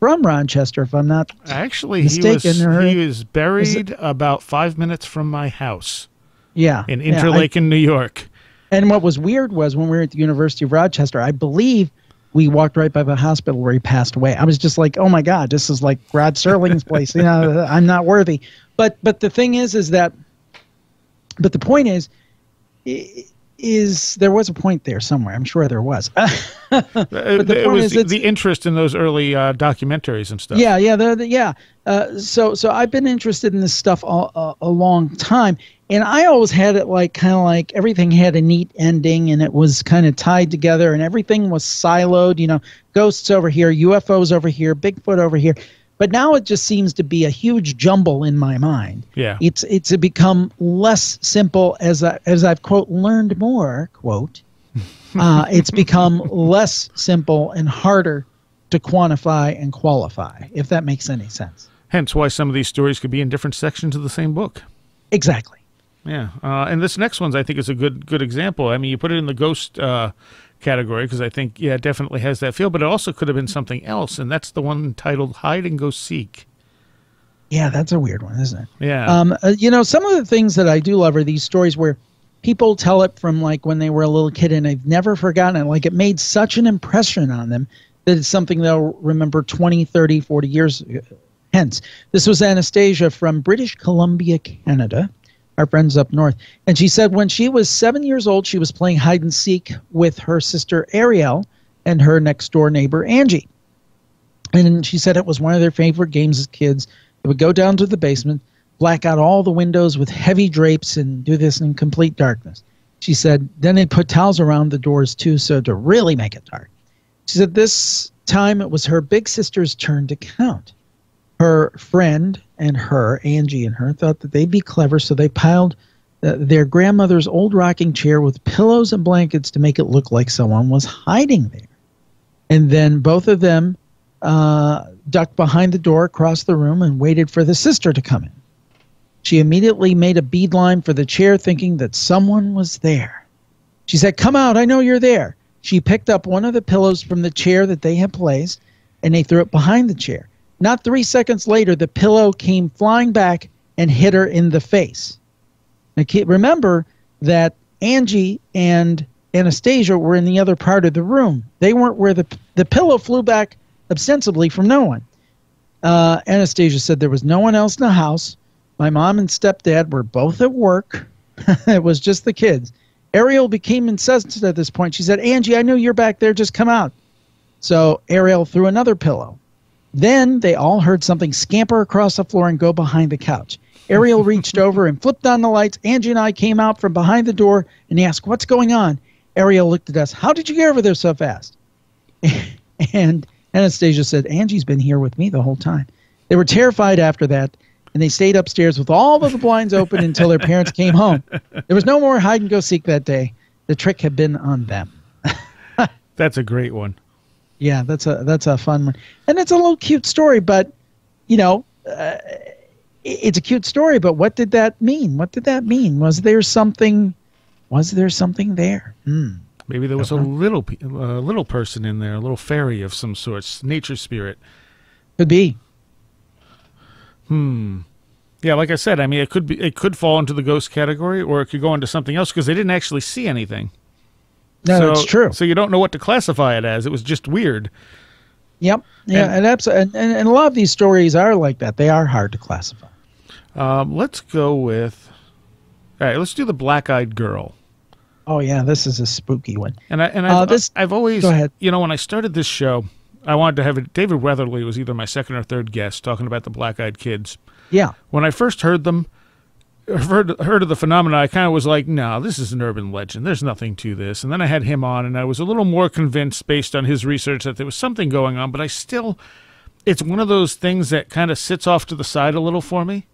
from Rochester, if I'm not mistaken. He was buried about 5 minutes from my house. Yeah. In Interlaken, New York. And what was weird was when we were at the University of Rochester, I believe we walked right by the hospital where he passed away. I was just like, oh my God, this is like Rod Serling's place. I'm not worthy. But the thing is that the point is there was a point there somewhere. I'm sure there was. But the interest in those early documentaries and stuff. Yeah. So I've been interested in this stuff a long time. And I always had it kind of everything had a neat ending and it was kind of tied together and everything was siloed, ghosts over here, UFOs over here, Bigfoot over here. But now it just seems to be a huge jumble in my mind. Yeah. It's become less simple as I've quote learned more, quote. It's become less simple and harder to quantify and qualify, if that makes any sense. Hence why some of these stories could be in different sections of the same book. Exactly. Yeah. And this next one's I think is a good example. I mean, you put it in the ghost category because I think it definitely has that feel, but it also could have been something else, and that's the one titled Hide and Go Seek. Yeah, that's a weird one, isn't it? Yeah. Some of the things that I do love are these stories where people tell it from when they were a little kid, and I've never forgotten it. It made such an impression on them that it's something they'll remember 20, 30, 40 years hence. This was Anastasia from British Columbia, Canada, our friends up north. And she said when she was 7 years old, she was playing hide and seek with her sister Ariel and her next door neighbor Angie. And she said it was one of their favorite games as kids. They would go down to the basement, black out all the windows with heavy drapes and do this in complete darkness. She said then they'd put towels around the doors too, so to really make it dark. She said this time it was her big sister's turn to count. Her friend and her, Angie and her, thought that they'd be clever, so they piled their grandmother's old rocking chair with pillows and blankets to make it look like someone was hiding there. And then both of them ducked behind the door across the room and waited for the sister to come in. She immediately made a beeline for the chair, thinking that someone was there. She said, "Come out, I know you're there." She picked up one of the pillows from the chair that they had placed, and they threw it behind the chair. Not 3 seconds later, the pillow came flying back and hit her in the face. Now, remember that Angie and Anastasia were in the other part of the room. They weren't where the pillow flew back ostensibly from no one. Anastasia said there was no one else in the house. My mom and stepdad were both at work. It was just the kids. Ariel became incensed at this point. She said, "Angie, I know you're back there. Just come out." So Ariel threw another pillow. Then they all heard something scamper across the floor and go behind the couch. Ariel reached over and flipped on the lights. Angie and I came out from behind the door and asked, "What's going on?" Ariel looked at us. "How did you get over there so fast?" And Anastasia said, "Angie's been here with me the whole time." They were terrified after that, and they stayed upstairs with all of the blinds open until their parents came home. There was no more hide and go seek that day. The trick had been on them. That's a great one. Yeah, that's a fun one, and it's a little cute story. But it's a cute story, but what did that mean? What did that mean? Was there something there? Maybe there was a little person in there, a little fairy of some sort, nature spirit. Could be. Yeah, like I said, I mean, it could fall into the ghost category, or it could go into something else because they didn't actually see anything. No, that's true. So you don't know what to classify it as. It was just weird. Yep. Yeah, and absolutely. And a lot of these stories are like that. They are hard to classify. Let's go with. All right, let's do the black-eyed girl. Oh yeah, this is a spooky one. And I've always, go ahead. You know, when I started this show, I wanted to have it. David Weatherly was either my second or third guest talking about the black-eyed kids. Yeah. When I first heard them, heard of the phenomena, I kind of was like, no, this is an urban legend. There's nothing to this. And then I had him on, and I was a little more convinced based on his research that there was something going on, but I still, it's one of those things that kind of sits off to the side a little for me,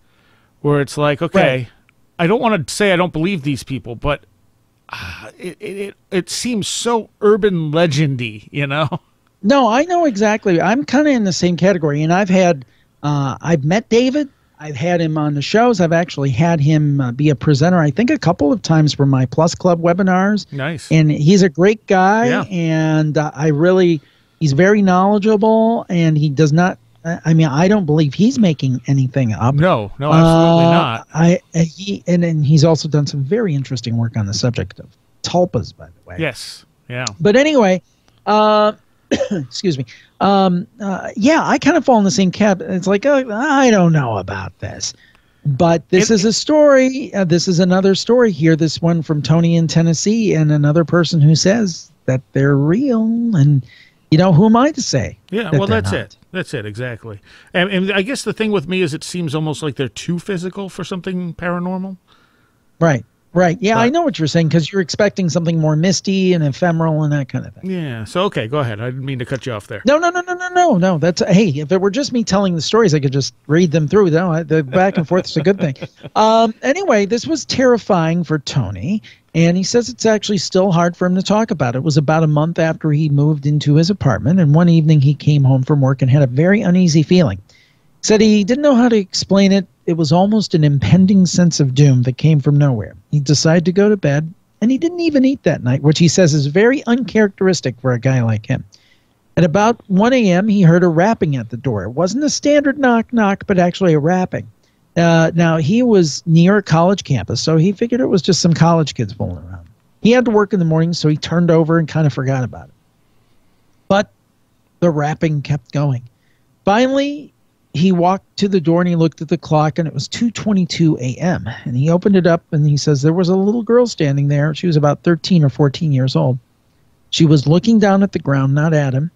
where it's like, okay, right. I don't want to say I don't believe these people, but it seems so urban legendy, you know? No, I know exactly. I'm kind of in the same category, and I've met David. I've had him on the shows. I've actually had him be a presenter, I think, a couple of times for my Plus Club webinars. Nice. And he's a great guy, yeah. And he's very knowledgeable, and he does not, I mean, I don't believe he's making anything up. No, absolutely not. And he's also done some very interesting work on the subject of tulpas, by the way. Yes, yeah. But anyway, excuse me. Yeah, I kind of fall in the same camp. It's like, I don't know about this. But this is a story. This is another story here. This one from Tony in Tennessee and another person who says that they're real. And, you know, who am I to say? Yeah, well, that's it. That's it, exactly. And I guess the thing with me is it seems almost like they're too physical for something paranormal. Right. Right. Yeah, but I know what you're saying because you're expecting something more misty and ephemeral and that kind of thing. Yeah. So, okay, go ahead. I didn't mean to cut you off there. No. That's, hey, if it were just me telling the stories, I could just read them through. No, the back and forth is a good thing. Anyway, this was terrifying for Tony, and he says it's actually still hard for him to talk about. It was about a month after he moved into his apartment, and one evening he came home from work and had a very uneasy feeling. Said he didn't know how to explain it. It was almost an impending sense of doom that came from nowhere. He decided to go to bed, and he didn't even eat that night, which he says is very uncharacteristic for a guy like him. At about 1 a.m., he heard a rapping at the door. It wasn't a standard knock-knock, but actually a rapping. Now, he was near a college campus, so he figured it was just some college kids fooling around. He had to work in the morning, so he turned over and kind of forgot about it. But the rapping kept going. Finally, he walked to the door and he looked at the clock, and it was 2:22 a.m. And he opened it up, and he says there was a little girl standing there. She was about 13 or 14 years old. She was looking down at the ground, not at him.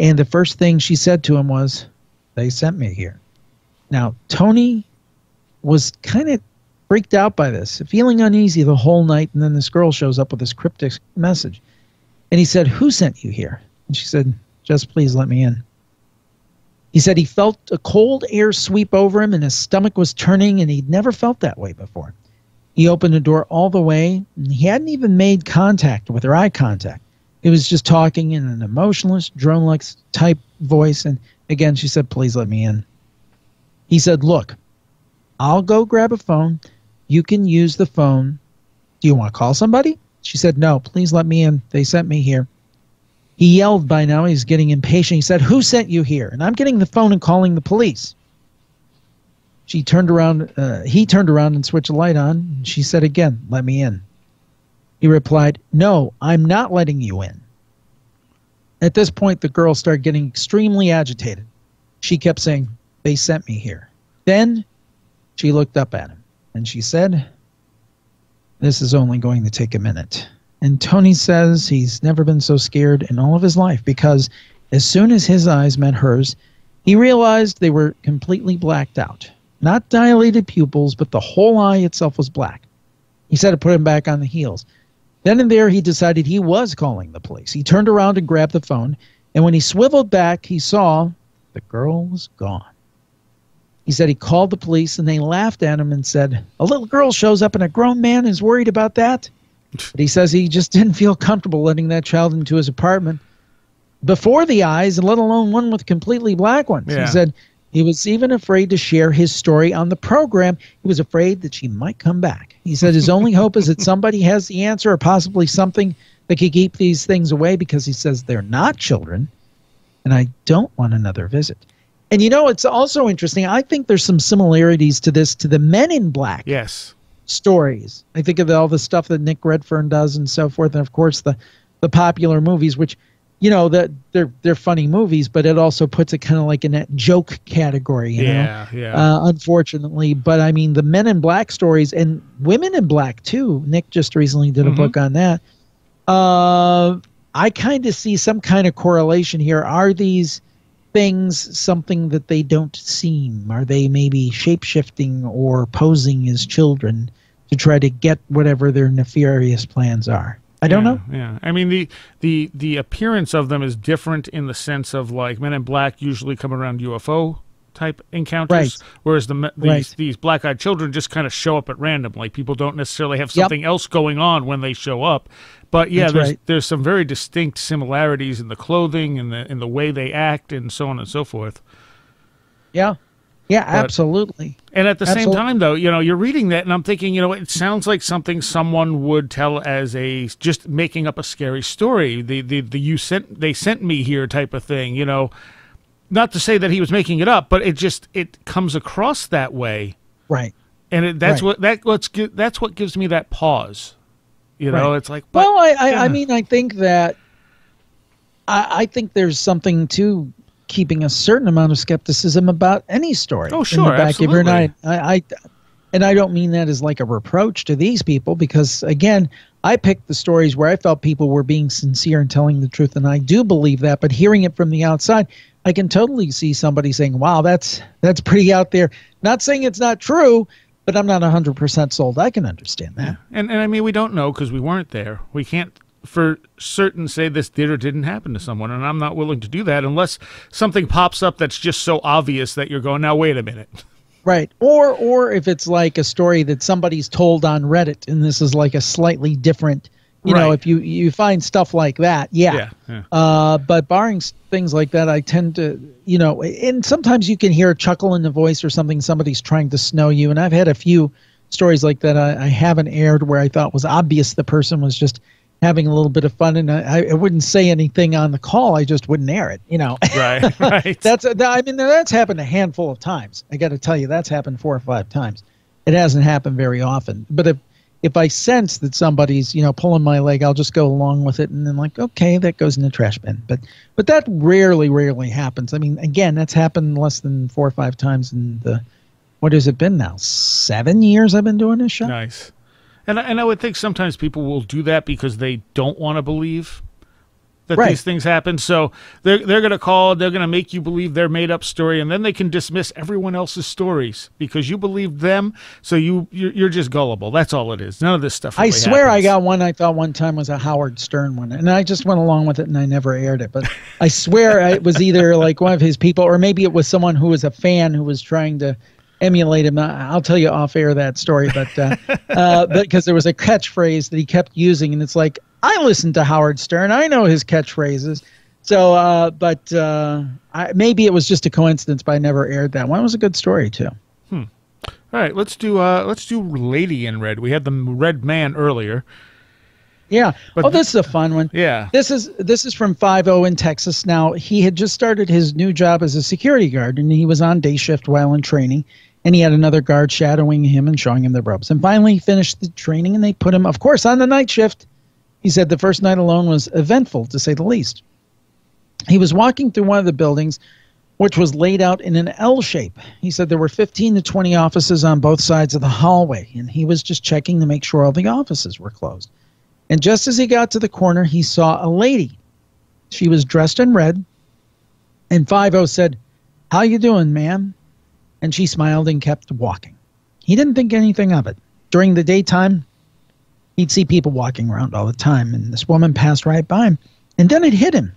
And the first thing she said to him was, "They sent me here." Now, Tony was kind of freaked out by this, feeling uneasy the whole night. And then this girl shows up with this cryptic message. And he said, "Who sent you here?" And she said, "Just please let me in." He said he felt a cold air sweep over him, and his stomach was turning, and he'd never felt that way before. He opened the door all the way, and he hadn't even made contact with her, eye contact. It was just talking in an emotionless, drone-like type voice, and again, she said, "Please let me in." He said, "Look, I'll go grab a phone. You can use the phone. Do you want to call somebody?" She said, "No, please let me in. They sent me here." He yelled by now. He's getting impatient. He said, "Who sent you here? And I'm getting the phone and calling the police." She turned around. He turned around and switched the light on. She said again, "Let me in." He replied, "No, I'm not letting you in." At this point, the girl started getting extremely agitated. She kept saying, "They sent me here." Then she looked up at him and she said, "This is only going to take a minute." And Tony says he's never been so scared in all of his life because as soon as his eyes met hers, he realized they were completely blacked out. Not dilated pupils, but the whole eye itself was black. He said it put him back on the heels. Then and there, he decided he was calling the police. He turned around and grabbed the phone, and when he swiveled back, he saw the girl was gone. He said he called the police, and they laughed at him and said, "A little girl shows up and a grown man is worried about that?" But he says he just didn't feel comfortable letting that child into his apartment before the eyes, let alone one with completely black ones. Yeah. He said He was even afraid to share his story on the program. He was afraid that she might come back. He said his only hope is that somebody has the answer, or possibly something that could keep these things away, because he says they're not children, and I don't want another visit. And, you know, it's also interesting. I think there's some similarities to this, to the Men in Black stories. I think of all the stuff that Nick Redfern does and so forth, and, of course, the popular movies, which, you know, they're funny movies, but it also puts it kind of like in that joke category, you know? Unfortunately. But, I mean, the Men in Black stories, and Women in Black, too. Nick just recently did a book on that. I kind of see some kind of correlation here. Are these things something that they don't seem? Are they maybe shape-shifting or posing as children to try to get whatever their nefarious plans are? I don't know. Yeah, I mean, the appearance of them is different in the sense of, like, Men in Black usually come around UFO type encounters, whereas these black-eyed children just kind of show up at random. Like, people don't necessarily have something else going on when they show up. But yeah, there's some very distinct similarities in the clothing and in the way they act and so on and so forth. Yeah. Yeah, but, absolutely. And at the same time, though, you know, you're reading that, and I'm thinking, you know, it sounds like something someone would tell as just making up a scary story. The they sent me here type of thing, you know. Not to say that he was making it up, but it comes across that way, right? And that's what gives me that pause. You know, it's like, but, well, I mean, I think that I think there's something to keeping a certain amount of skepticism about any story. Oh, sure, absolutely. And I don't mean that as like a reproach to these people, because, again, I picked the stories where I felt people were being sincere and telling the truth, and I do believe that. But hearing it from the outside, I can totally see somebody saying, wow, that's pretty out there. Not saying it's not true, but I'm not 100% sold. I can understand that. Yeah. And I mean, we don't know because we weren't there. We can't for certain say this did or didn't happen to someone, and I'm not willing to do that unless something pops up that's just so obvious that you're going, now, wait a minute. Right. Or if it's like a story that somebody's told on Reddit, and this is like a slightly different, you know, if you find stuff like that, but barring things like that, I tend to, you know, and sometimes you can hear a chuckle in the voice or something, somebody's trying to snow you. And I've had a few stories like that I haven't aired where I thought was obvious the person was just having a little bit of fun, and I wouldn't say anything on the call. I just wouldn't air it, you know. Right. I mean, that's happened a handful of times. I got to tell you, that's happened 4 or 5 times. It hasn't happened very often. But if I sense that somebody's, you know, pulling my leg, I'll just go along with it, and then, like, okay, that goes in the trash bin. But that rarely happens. I mean, again, that's happened less than 4 or 5 times in the, what has it been now? 7 years I've been doing this show. Nice. And I would think sometimes people will do that because they don't want to believe that these things happen. So they're going to call, they're going to make you believe their made-up story, and then they can dismiss everyone else's stories because you believed them, so you're just gullible. That's all it is. None of this stuff really happens. I got one I thought one time was a Howard Stern one, and I just went along with it, and I never aired it. But I swear it was either like one of his people, or maybe it was someone who was a fan who was trying to emulate him. I'll tell you off air that story, but because there was a catchphrase that he kept using, and it's like, I listened to Howard Stern, I know his catchphrases. So, maybe it was just a coincidence, but I never aired that one. It was a good story too. All right, let's do Lady in Red. We had the Red Man earlier. Yeah. But this is a fun one. Yeah. This is from 5-0 in Texas. Now, he had just started his new job as a security guard, and he was on day shift while in training, and he had another guard shadowing him and showing him the ropes. And finally, he finished the training, and they put him, of course, on the night shift. He said the first night alone was eventful, to say the least. He was walking through one of the buildings, which was laid out in an L shape. He said there were 15 to 20 offices on both sides of the hallway, and he was just checking to make sure all the offices were closed. And just as he got to the corner, he saw a lady. She was dressed in red. And 5-0 said, "How you doing, ma'am?" And she smiled and kept walking. He didn't think anything of it. During the daytime, he'd see people walking around all the time, and this woman passed right by him. And then it hit him.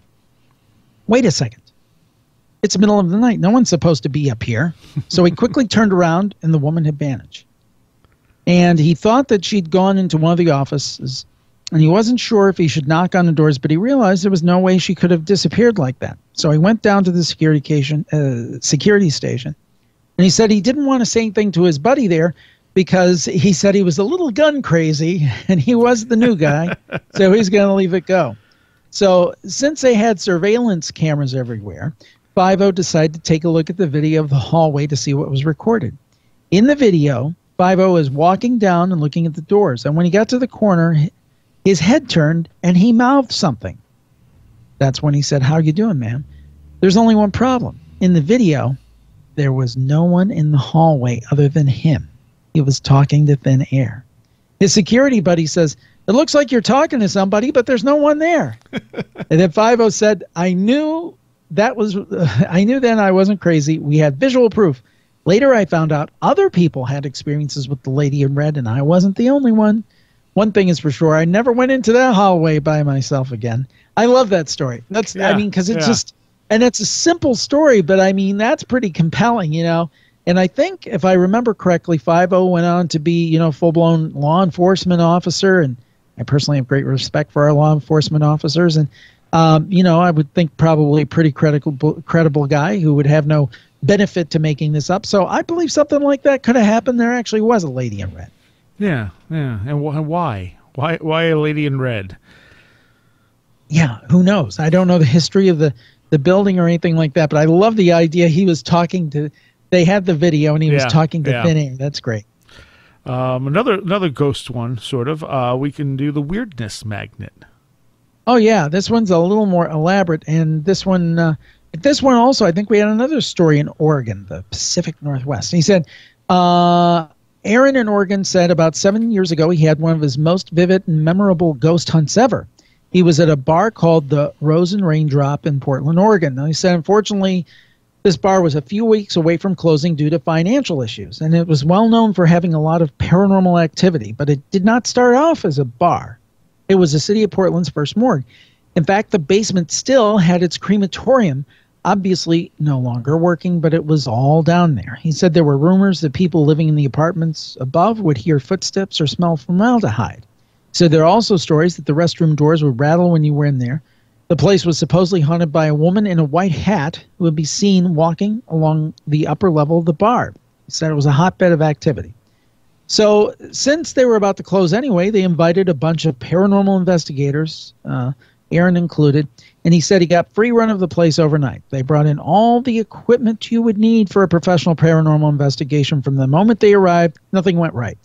Wait a second. It's the middle of the night. No one's supposed to be up here. So he quickly turned around, and the woman had vanished. And he thought that she'd gone into one of the offices and he wasn't sure if he should knock on the doors, but he realized there was no way she could have disappeared like that. So he went down to the security station, and he said he didn't want to say anything to his buddy there because he said he was a little gun crazy, and he was the new guy, so he's going to leave it go. So since they had surveillance cameras everywhere, 5-0 decided to take a look at the video of the hallway to see what was recorded. In the video, 5-0 is walking down and looking at the doors, and when he got to the corner, his head turned, and he mouthed something. That's when he said, "How are you doing, man?" There's only one problem. In the video, there was no one in the hallway other than him. He was talking to thin air. His security buddy says, "It looks like you're talking to somebody, but there's no one there." And then 5-0 said, I knew then I wasn't crazy. We had visual proof. Later, I found out other people had experiences with the lady in red, and I wasn't the only one. One thing is for sure, I never went into that hallway by myself again. I love that story. That's, yeah, I mean, because it's just, and it's a simple story, but I mean, that's pretty compelling, you know. And I think, if I remember correctly, 5-0 went on to be, you know, full-blown law enforcement officer, and I personally have great respect for our law enforcement officers. And, you know, I would think probably a pretty credible guy who would have no benefit to making this up. So I believe something like that could have happened. There actually was a lady in red. Yeah. And why? Why a lady in red? Yeah, who knows? I don't know the history of the building or anything like that, but I love the idea he was talking to. They had the video, and he was talking to thin air. That's great. Another ghost one, sort of. We can do the weirdness magnet. Oh, yeah. This one's a little more elaborate, and this one also, I think we had another story in Oregon, the Pacific Northwest. He said... Aaron in Oregon said about 7 years ago he had one of his most vivid and memorable ghost hunts ever. He was at a bar called the Rose and Raindrop in Portland, Oregon. Now, he said, unfortunately, this bar was a few weeks away from closing due to financial issues, and it was well known for having a lot of paranormal activity, but it did not start off as a bar. It was the city of Portland's first morgue. In fact, the basement still had its crematorium, obviously no longer working, but it was all down there. He said there were rumors that people living in the apartments above would hear footsteps or smell formaldehyde. So there are also stories that the restroom doors would rattle when you were in there. The place was supposedly haunted by a woman in a white hat who would be seen walking along the upper level of the bar. He said it was a hotbed of activity. So since they were about to close anyway, they invited a bunch of paranormal investigators, Aaron included, and he said he got free run of the place overnight. They brought in all the equipment you would need for a professional paranormal investigation. From the moment they arrived, nothing went right.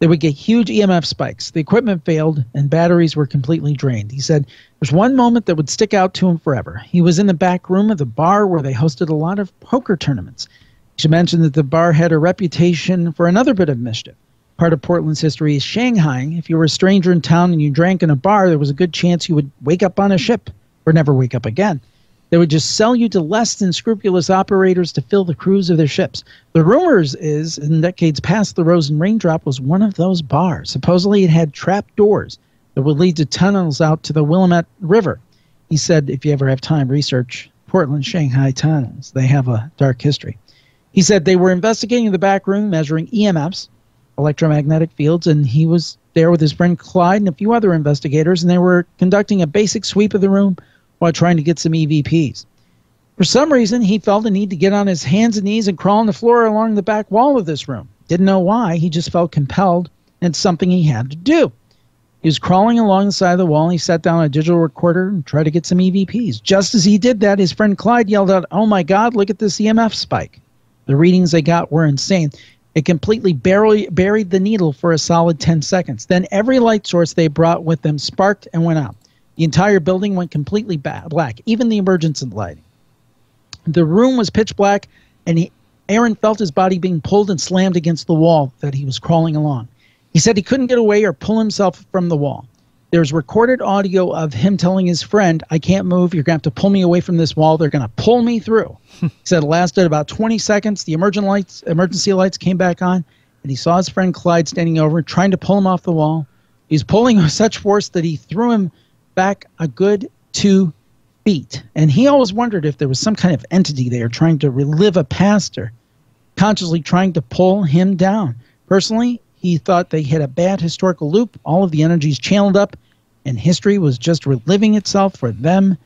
They would get huge EMF spikes. The equipment failed, and batteries were completely drained. He said there's one moment that would stick out to him forever. He was in the back room of the bar where they hosted a lot of poker tournaments. He should mention that the bar had a reputation for another bit of mischief. Part of Portland's history is shanghaiing. If you were a stranger in town and you drank in a bar, there was a good chance you would wake up on a ship or never wake up again. They would just sell you to less than scrupulous operators to fill the crews of their ships. The rumors is, in decades past, the Rose and Raindrop was one of those bars. Supposedly it had trap doors that would lead to tunnels out to the Willamette River. He said, if you ever have time, research Portland-Shanghai tunnels. They have a dark history. He said they were investigating the back room, measuring EMFs, electromagnetic fields, and he was there with his friend Clyde and a few other investigators, and they were conducting a basic sweep of the room while trying to get some EVPs. For some reason, he felt the need to get on his hands and knees and crawl on the floor along the back wall of this room. Didn't know why, he just felt compelled, and it's something he had to do. He was crawling along the side of the wall, and he sat down on a digital recorder and tried to get some EVPs. Just as he did that, his friend Clyde yelled out, "Oh my God, look at this EMF spike." The readings they got were insane. It completely buried the needle for a solid 10 seconds. Then every light source they brought with them sparked and went out. The entire building went completely black, even the emergency lighting. The room was pitch black, and Aaron felt his body being pulled and slammed against the wall that he was crawling along. He said he couldn't get away or pull himself from the wall. There's recorded audio of him telling his friend, "I can't move. You're going to have to pull me away from this wall. They're going to pull me through." He said it lasted about 20 seconds. The emergency lights came back on, and he saw his friend Clyde standing over trying to pull him off the wall. He's pulling with such force that he threw him back a good 2 feet. And he always wondered if there was some kind of entity there trying to relive a past or consciously trying to pull him down. Personally, he thought they hit a bad historical loop. All of the energies channeled up, and history was just reliving itself for them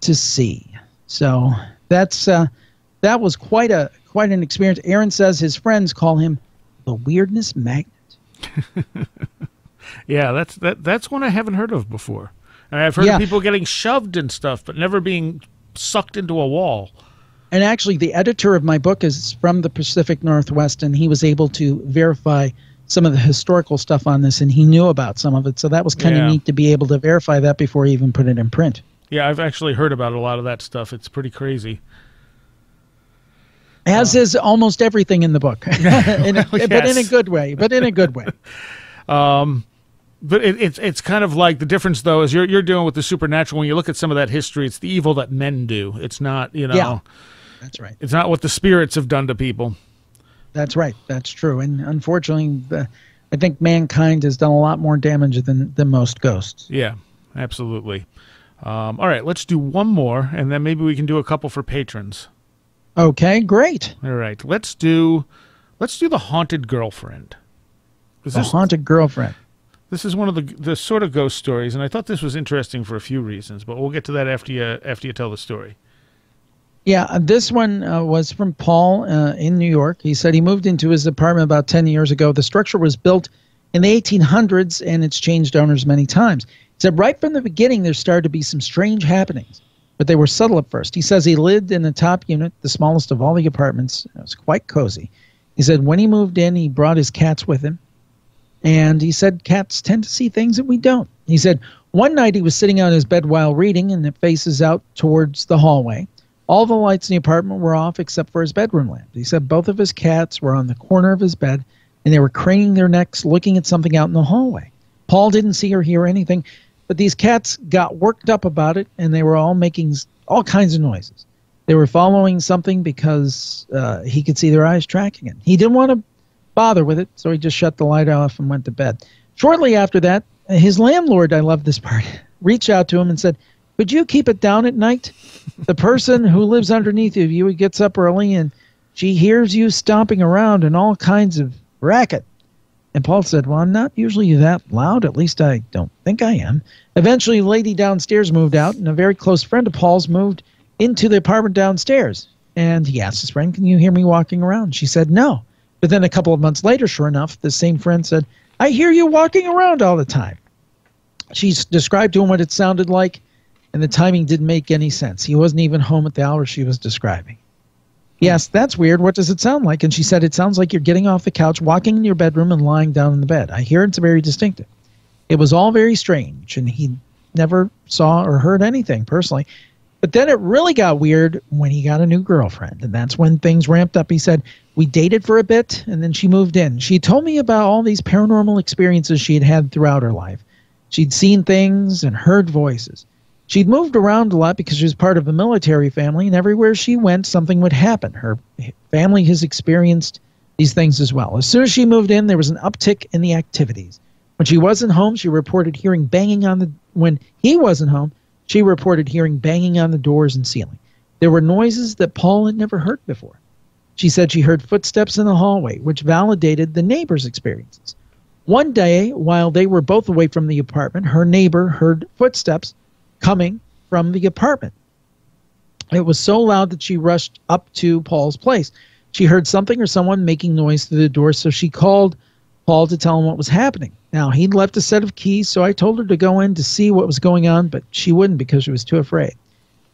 to see. So that's that was quite an experience. Aaron says his friends call him the weirdness magnet. Yeah, that's one I haven't heard of before. I mean, I've heard of people getting shoved and stuff, but never being sucked into a wall. And actually, the editor of my book is from the Pacific Northwest, and he was able to verify some of the historical stuff on this, and he knew about some of it. So that was kind of neat to be able to verify that before he even put it in print. Yeah, I've actually heard about a lot of that stuff. It's pretty crazy. As is almost everything in the book, but in a good way. But in a good way. But it's kind of like the difference, though, is you're doing with the supernatural. When you look at some of that history, it's the evil that men do. It's not, you know. Yeah, that's right. It's not what the spirits have done to people. That's right. That's true. And unfortunately, I think mankind has done a lot more damage than most ghosts. Yeah, absolutely. All right, let's do one more, and then maybe we can do a couple for patrons. Okay, great. All right, let's do the haunted girlfriend. The haunted girlfriend. This is one of the sort of ghost stories, and I thought this was interesting for a few reasons, but we'll get to that after you tell the story. Yeah, this one was from Paul in New York. He said he moved into his apartment about 10 years ago. The structure was built in the 1800s, and it's changed owners many times. He said right from the beginning there started to be some strange happenings, but they were subtle at first. He says he lived in the top unit, the smallest of all the apartments. It was quite cozy. He said when he moved in, he brought his cats with him, and he said cats tend to see things that we don't. He said one night he was sitting on his bed while reading, and it faces out towards the hallway. All the lights in the apartment were off except for his bedroom lamp. He said both of his cats were on the corner of his bed, and they were craning their necks looking at something out in the hallway. Paul didn't see or hear anything, but these cats got worked up about it, and they were all making all kinds of noises. They were following something because he could see their eyes tracking it. He didn't want to bother with it, so he just shut the light off and went to bed. Shortly after that, his landlord, I love this part, reached out to him and said, "Would you keep it down at night? The person who lives underneath of you gets up early, and she hears you stomping around and all kinds of racket." And Paul said, "Well, I'm not usually that loud. At least I don't think I am." Eventually, a lady downstairs moved out, and a very close friend of Paul's moved into the apartment downstairs. And he asked his friend, "Can you hear me walking around?" She said, "No." But then a couple of months later, sure enough, the same friend said, "I hear you walking around all the time." She described to him what it sounded like, and the timing didn't make any sense. He wasn't even home at the hour she was describing. Yes, that's weird. What does it sound like? And she said, "It sounds like you're getting off the couch, walking in your bedroom, and lying down in the bed. I hear it's very distinctive." It was all very strange, and he never saw or heard anything personally. But then it really got weird when he got a new girlfriend, and that's when things ramped up. He said, "We dated for a bit, and then she moved in. She told me about all these paranormal experiences she had had throughout her life. She'd seen things and heard voices. She'd moved around a lot because she was part of a military family, and everywhere she went, something would happen. Her family has experienced these things as well. As soon as she moved in, there was an uptick in the activities. When she wasn't home, she reported hearing banging on the when he wasn't home, she reported hearing banging on the doors and ceiling. There were noises that Paul had never heard before. She said she heard footsteps in the hallway, which validated the neighbor's experiences. One day, while they were both away from the apartment, her neighbor heard footsteps coming from the apartment. It was so loud that she rushed up to Paul's place. She heard something or someone making noise through the door, so she called Paul to tell him what was happening. Now, he'd left a set of keys, so I told her to go in to see what was going on, but she wouldn't because she was too afraid.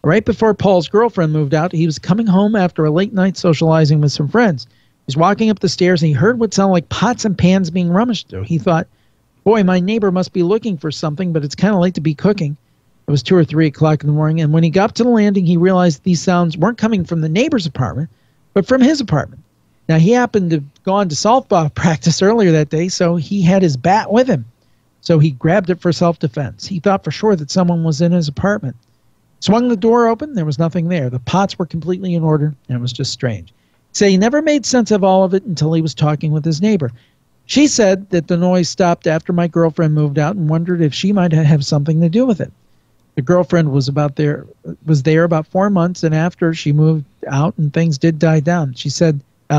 Right before Paul's girlfriend moved out, he was coming home after a late night socializing with some friends. He was walking up the stairs, and he heard what sounded like pots and pans being rummaged through. He thought, "Boy, my neighbor must be looking for something, but it's kind of late to be cooking." It was 2 or 3 o'clock in the morning, and when he got up to the landing, he realized these sounds weren't coming from the neighbor's apartment, but from his apartment. Now, he happened to have gone to softball practice earlier that day, so he had his bat with him. So he grabbed it for self-defense. He thought for sure that someone was in his apartment. Swung the door open, there was nothing there. The pots were completely in order, and it was just strange. So he never made sense of all of it until he was talking with his neighbor. She said that the noise stopped after my girlfriend moved out and wondered if she might have something to do with it. The girlfriend was there about 4 months, and after she moved out and things did die down. She said,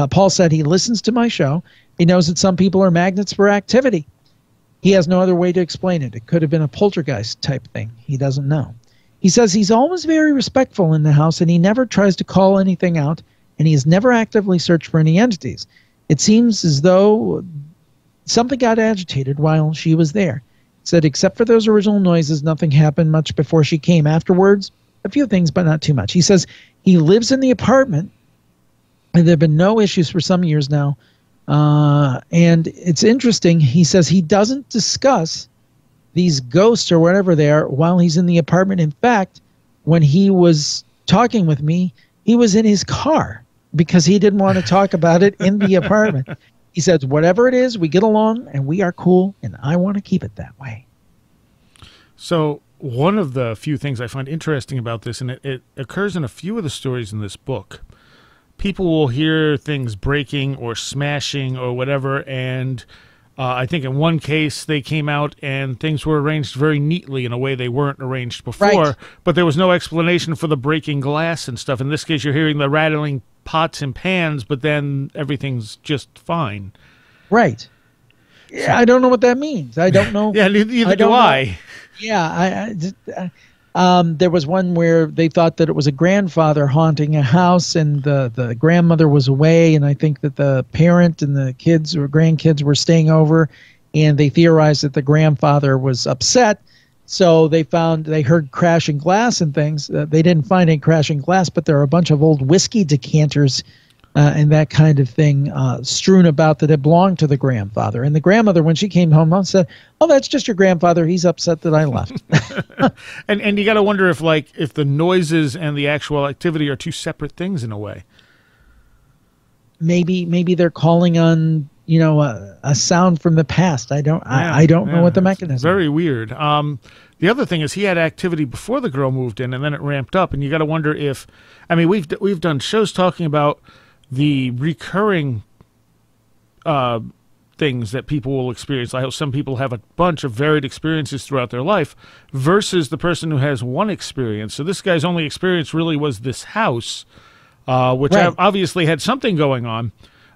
Paul said, "He listens to my show. He knows that some people are magnets for activity. He has no other way to explain it. It could have been a poltergeist type thing. He doesn't know. He says he's always very respectful in the house, and he never tries to call anything out, and he has never actively searched for any entities. It seems as though something got agitated while she was there. He said except for those original noises, nothing happened much before she came. Afterwards, a few things, but not too much. He says he lives in the apartment, and there have been no issues for some years now. And it's interesting. He says he doesn't discuss these ghosts or whatever they are while he's in the apartment. In fact, when he was talking with me, he was in his car because he didn't want to talk about it in the apartment. He says, whatever it is, we get along and we are cool, and I want to keep it that way. So one of the few things I find interesting about this, and it occurs in a few of the stories in this book, people will hear things breaking or smashing or whatever, and I think in one case they came out and things were arranged very neatly in a way they weren't arranged before, right. But there was no explanation for the breaking glass and stuff. In this case, you're hearing the rattling pots and pans, but then everything's just fine. Right. Yeah, so, I don't know what that means. I don't know. Yeah, neither do I. Know. Yeah, there was one where they thought that it was a grandfather haunting a house, and the grandmother was away, and I think that the parent and the kids or grandkids were staying over, and they theorized that the grandfather was upset, so they heard crashing glass and things. They didn't find any crashing glass, but there are a bunch of old whiskey decanters and that kind of thing strewn about that had belonged to the grandfather. And the grandmother, when she came home, said, "Oh, that's just your grandfather. He's upset that I left." and you got to wonder if the noises and the actual activity are two separate things in a way. Maybe they're calling on a sound from the past. I don't know what the mechanism is. Very weird. The other thing is he had activity before the girl moved in, and then it ramped up. And you got to wonder if, I mean, we've done shows talking about the recurring things that people will experience. I hope some people have a bunch of varied experiences throughout their life versus the person who has one experience. So this guy's only experience really was this house, which right. Obviously had something going on.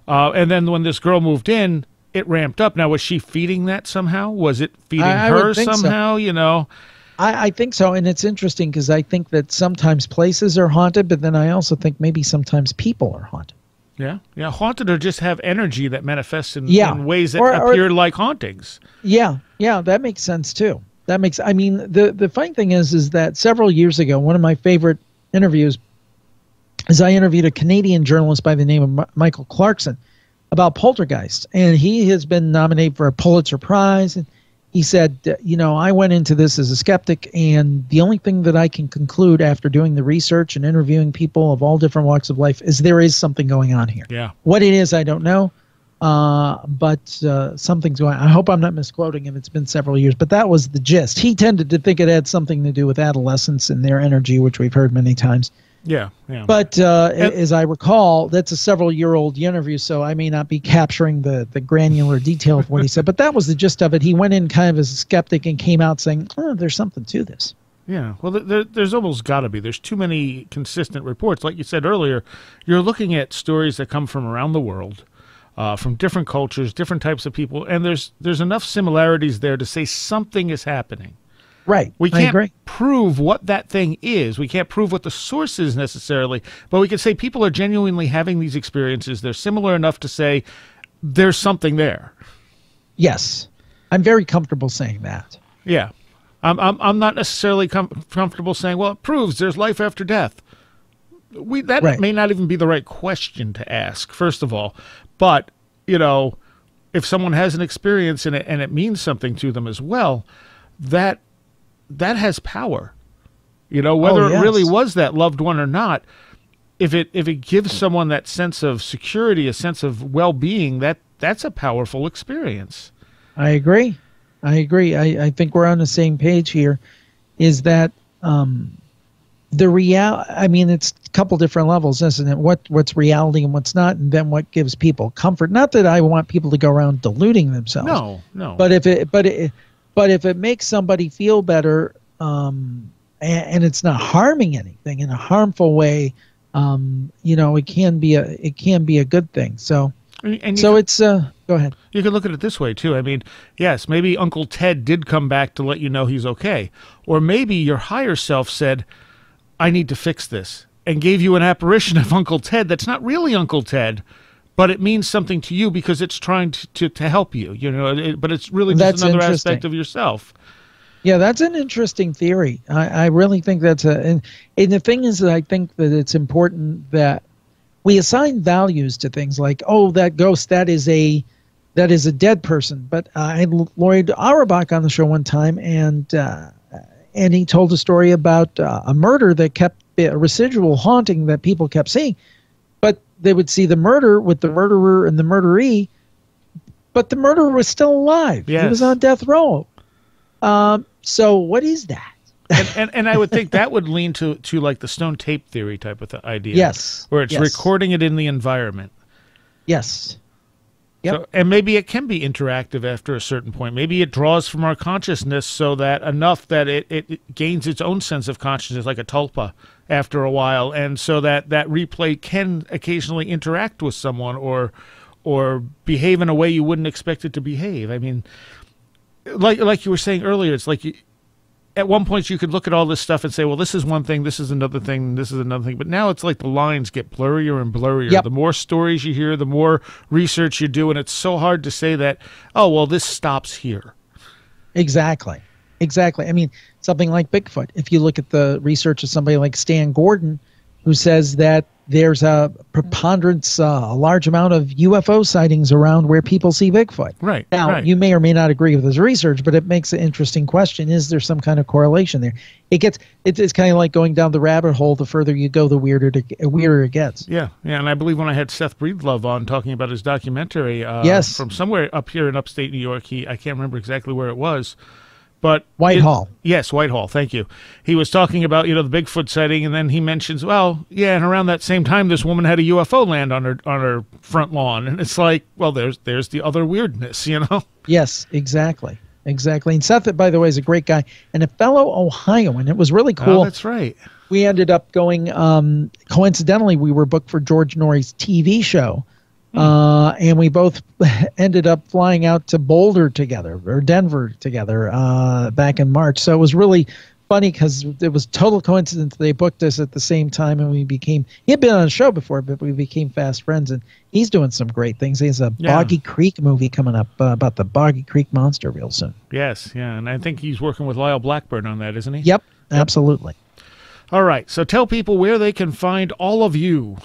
And then when this girl moved in, it ramped up. Now, was she feeding that somehow? Was it feeding her somehow, so. You know? I think so, and it's interesting because I think that sometimes places are haunted, but then I also think maybe sometimes people are haunted. Yeah, haunted or just have energy that manifests in ways that appear like hauntings. Yeah, that makes sense too. I mean, the funny thing is that several years ago, one of my favorite interviews is I interviewed a Canadian journalist by the name of Michael Clarkson about poltergeists, and he has been nominated for a Pulitzer Prize. And he said, I went into this as a skeptic, and the only thing that I can conclude after doing the research and interviewing people of all different walks of life is there is something going on here. Yeah. What it is, I don't know, but something's going on. I hope I'm not misquoting him. It's been several years, but that was the gist. He tended to think it had something to do with adolescence and their energy, which we've heard many times. Yeah. But as I recall, that's a several-year-old interview, so I may not be capturing the granular detail of what he said. But that was the gist of it. He went in kind of as a skeptic and came out saying, there's something to this. Yeah, well, there's almost got to be. There's too many consistent reports. Like you said earlier, you're looking at stories that come from around the world, from different cultures, different types of people, and there's enough similarities there to say something is happening. Right. We can't prove what that thing is. We can't prove what the source is necessarily, but we can say people are genuinely having these experiences. They're similar enough to say there's something there. Yes. I'm very comfortable saying that. Yeah. I'm not necessarily comfortable saying, well, it proves there's life after death. That may not even be the right question to ask, first of all. But, if someone has an experience in it and it means something to them as well, that has power, whether it really was that loved one or not. If it gives someone that sense of security, a sense of well-being, that's a powerful experience. I agree. I think we're on the same page here. Is that the reality? I mean, it's a couple different levels, isn't it? What's reality and what's not, and then what gives people comfort? Not that I want people to go around deluding themselves. No. But if it makes somebody feel better and it's not harming anything in a harmful way, it can be a good thing. So it's Go ahead. You could look at it this way, too. I mean, yes, maybe Uncle Ted did come back to let you know he's okay. Or maybe your higher self said, I need to fix this, and gave you an apparition of Uncle Ted that's not really Uncle Ted, but it means something to you because it's trying to help you, you know. But it's really just another aspect of yourself. Yeah, that's an interesting theory. I really think that's a... And the thing is that I think that it's important that we assign values to things like, oh, that ghost, that is a dead person. But I had Lloyd Auerbach on the show one time, and he told a story about a murder that kept a residual haunting that people kept seeing. But they would see the murder with the murderer and the murderee, but the murderer was still alive. Yes. He was on death row. So what is that? and I would think that would lean to like the stone tape theory type of idea. Yes. Where it's recording it in the environment. Yes. Yep. So, and maybe it can be interactive after a certain point. Maybe it draws from our consciousness so that enough that it gains its own sense of consciousness, like a tulpa, after a while, and so that replay can occasionally interact with someone or behave in a way you wouldn't expect it to behave. I mean, like you were saying earlier, it's like at one point you could look at all this stuff and say, well, this is one thing, this is another thing, this is another thing. But now it's like the lines get blurrier and blurrier. Yep. The more stories you hear, the more research you do, and it's so hard to say that, oh, well, this stops here. Exactly. Exactly. I mean, something like Bigfoot. If you look at the research of somebody like Stan Gordon, who says that there's a preponderance, a large amount of UFO sightings around where people see Bigfoot. Right. Now, you may or may not agree with his research, but it makes an interesting question. Is there some kind of correlation there? It's kind of like going down the rabbit hole. The further you go, the weirder it gets. Yeah. Yeah. And I believe when I had Seth Breedlove on talking about his documentary from somewhere up here in upstate New York, I can't remember exactly where it was. But Whitehall. Yes, Whitehall. Thank you. He was talking about, you know, the Bigfoot sighting, and then he mentions, well, yeah, and around that same time, this woman had a UFO land on her front lawn, and it's like, well, there's the other weirdness, you know. Yes, exactly, exactly. And Seth, by the way, is a great guy and a fellow Ohioan. It was really cool. Oh, that's right. We ended up going. Coincidentally, we were booked for George Norrie's TV show. And we both ended up flying out to Boulder together, or Denver together, back in March. So it was really funny because it was total coincidence. They booked us at the same time, and he had been on a show before, but we became fast friends, and he's doing some great things. He has a Boggy Creek movie coming up about the Boggy Creek monster real soon. Yes, yeah, and I think he's working with Lyle Blackburn on that, isn't he? Yep, absolutely. All right, so tell people where they can find all of you.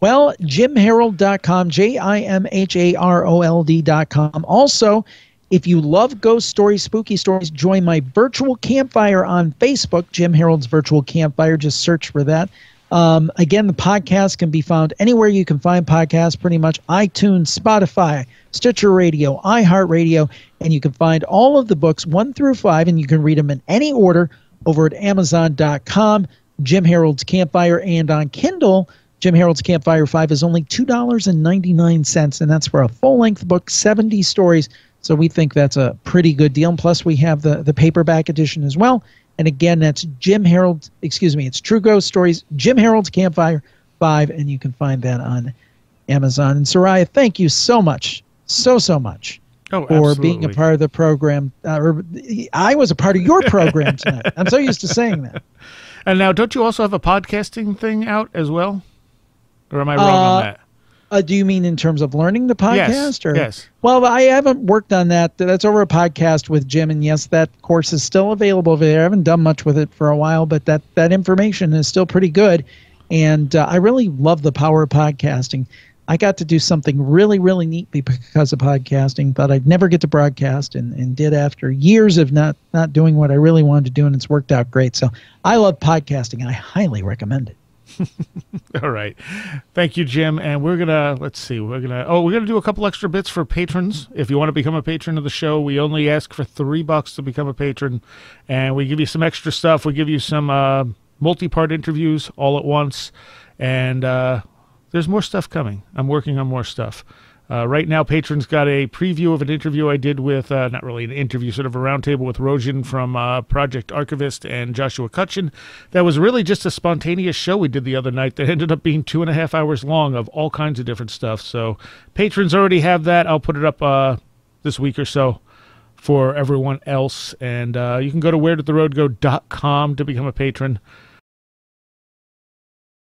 Well, JimHarold.com, JimHarold.com. Also, if you love ghost stories, spooky stories, join my virtual campfire on Facebook, Jim Harold's Virtual Campfire. Just search for that. Again, the podcast can be found anywhere you can find podcasts, pretty much iTunes, Spotify, Stitcher Radio, iHeartRadio, and you can find all of the books 1 through 5, and you can read them in any order over at Amazon.com, Jim Harold's Campfire, and on Kindle. Jim Harold's Campfire 5 is only $2.99, and that's for a full-length book, 70 stories. So we think that's a pretty good deal. And plus, we have the paperback edition as well. And again, that's it's True Ghost Stories, Jim Harold's Campfire 5, and you can find that on Amazon. And Saraya, thank you so much, so much. Oh, absolutely. For being a part of the program. I was a part of your program tonight. I'm so used to saying that. And now, don't you also have a podcasting thing out as well? Or am I wrong on that? Do you mean in terms of learning the podcast? Yes, or? Yes. Well, I haven't worked on that. That's over a podcast with Jim, and yes, that course is still available over there. I haven't done much with it for a while, but that information is still pretty good, and I really love the power of podcasting. I got to do something really, really neat because of podcasting, but I'd never get to broadcast and did after years of not doing what I really wanted to do, and it's worked out great. So I love podcasting, and I highly recommend it. All right, thank you, Jim. And we're gonna do a couple extra bits for patrons. If you want to become a patron of the show, we only ask for $3 to become a patron, and we give you some extra stuff. We give you some multi-part interviews all at once, and there's more stuff coming. I'm working on more stuff. Right now, patrons got a preview of an interview I did with, not really an interview, sort of a roundtable with Rojan from Project Archivist and Joshua Cutchin. That was really just a spontaneous show we did the other night that ended up being 2.5 hours long of all kinds of different stuff. So patrons already have that. I'll put it up this week or so for everyone else. And you can go to WhereDidTheRoadGo.com to become a patron.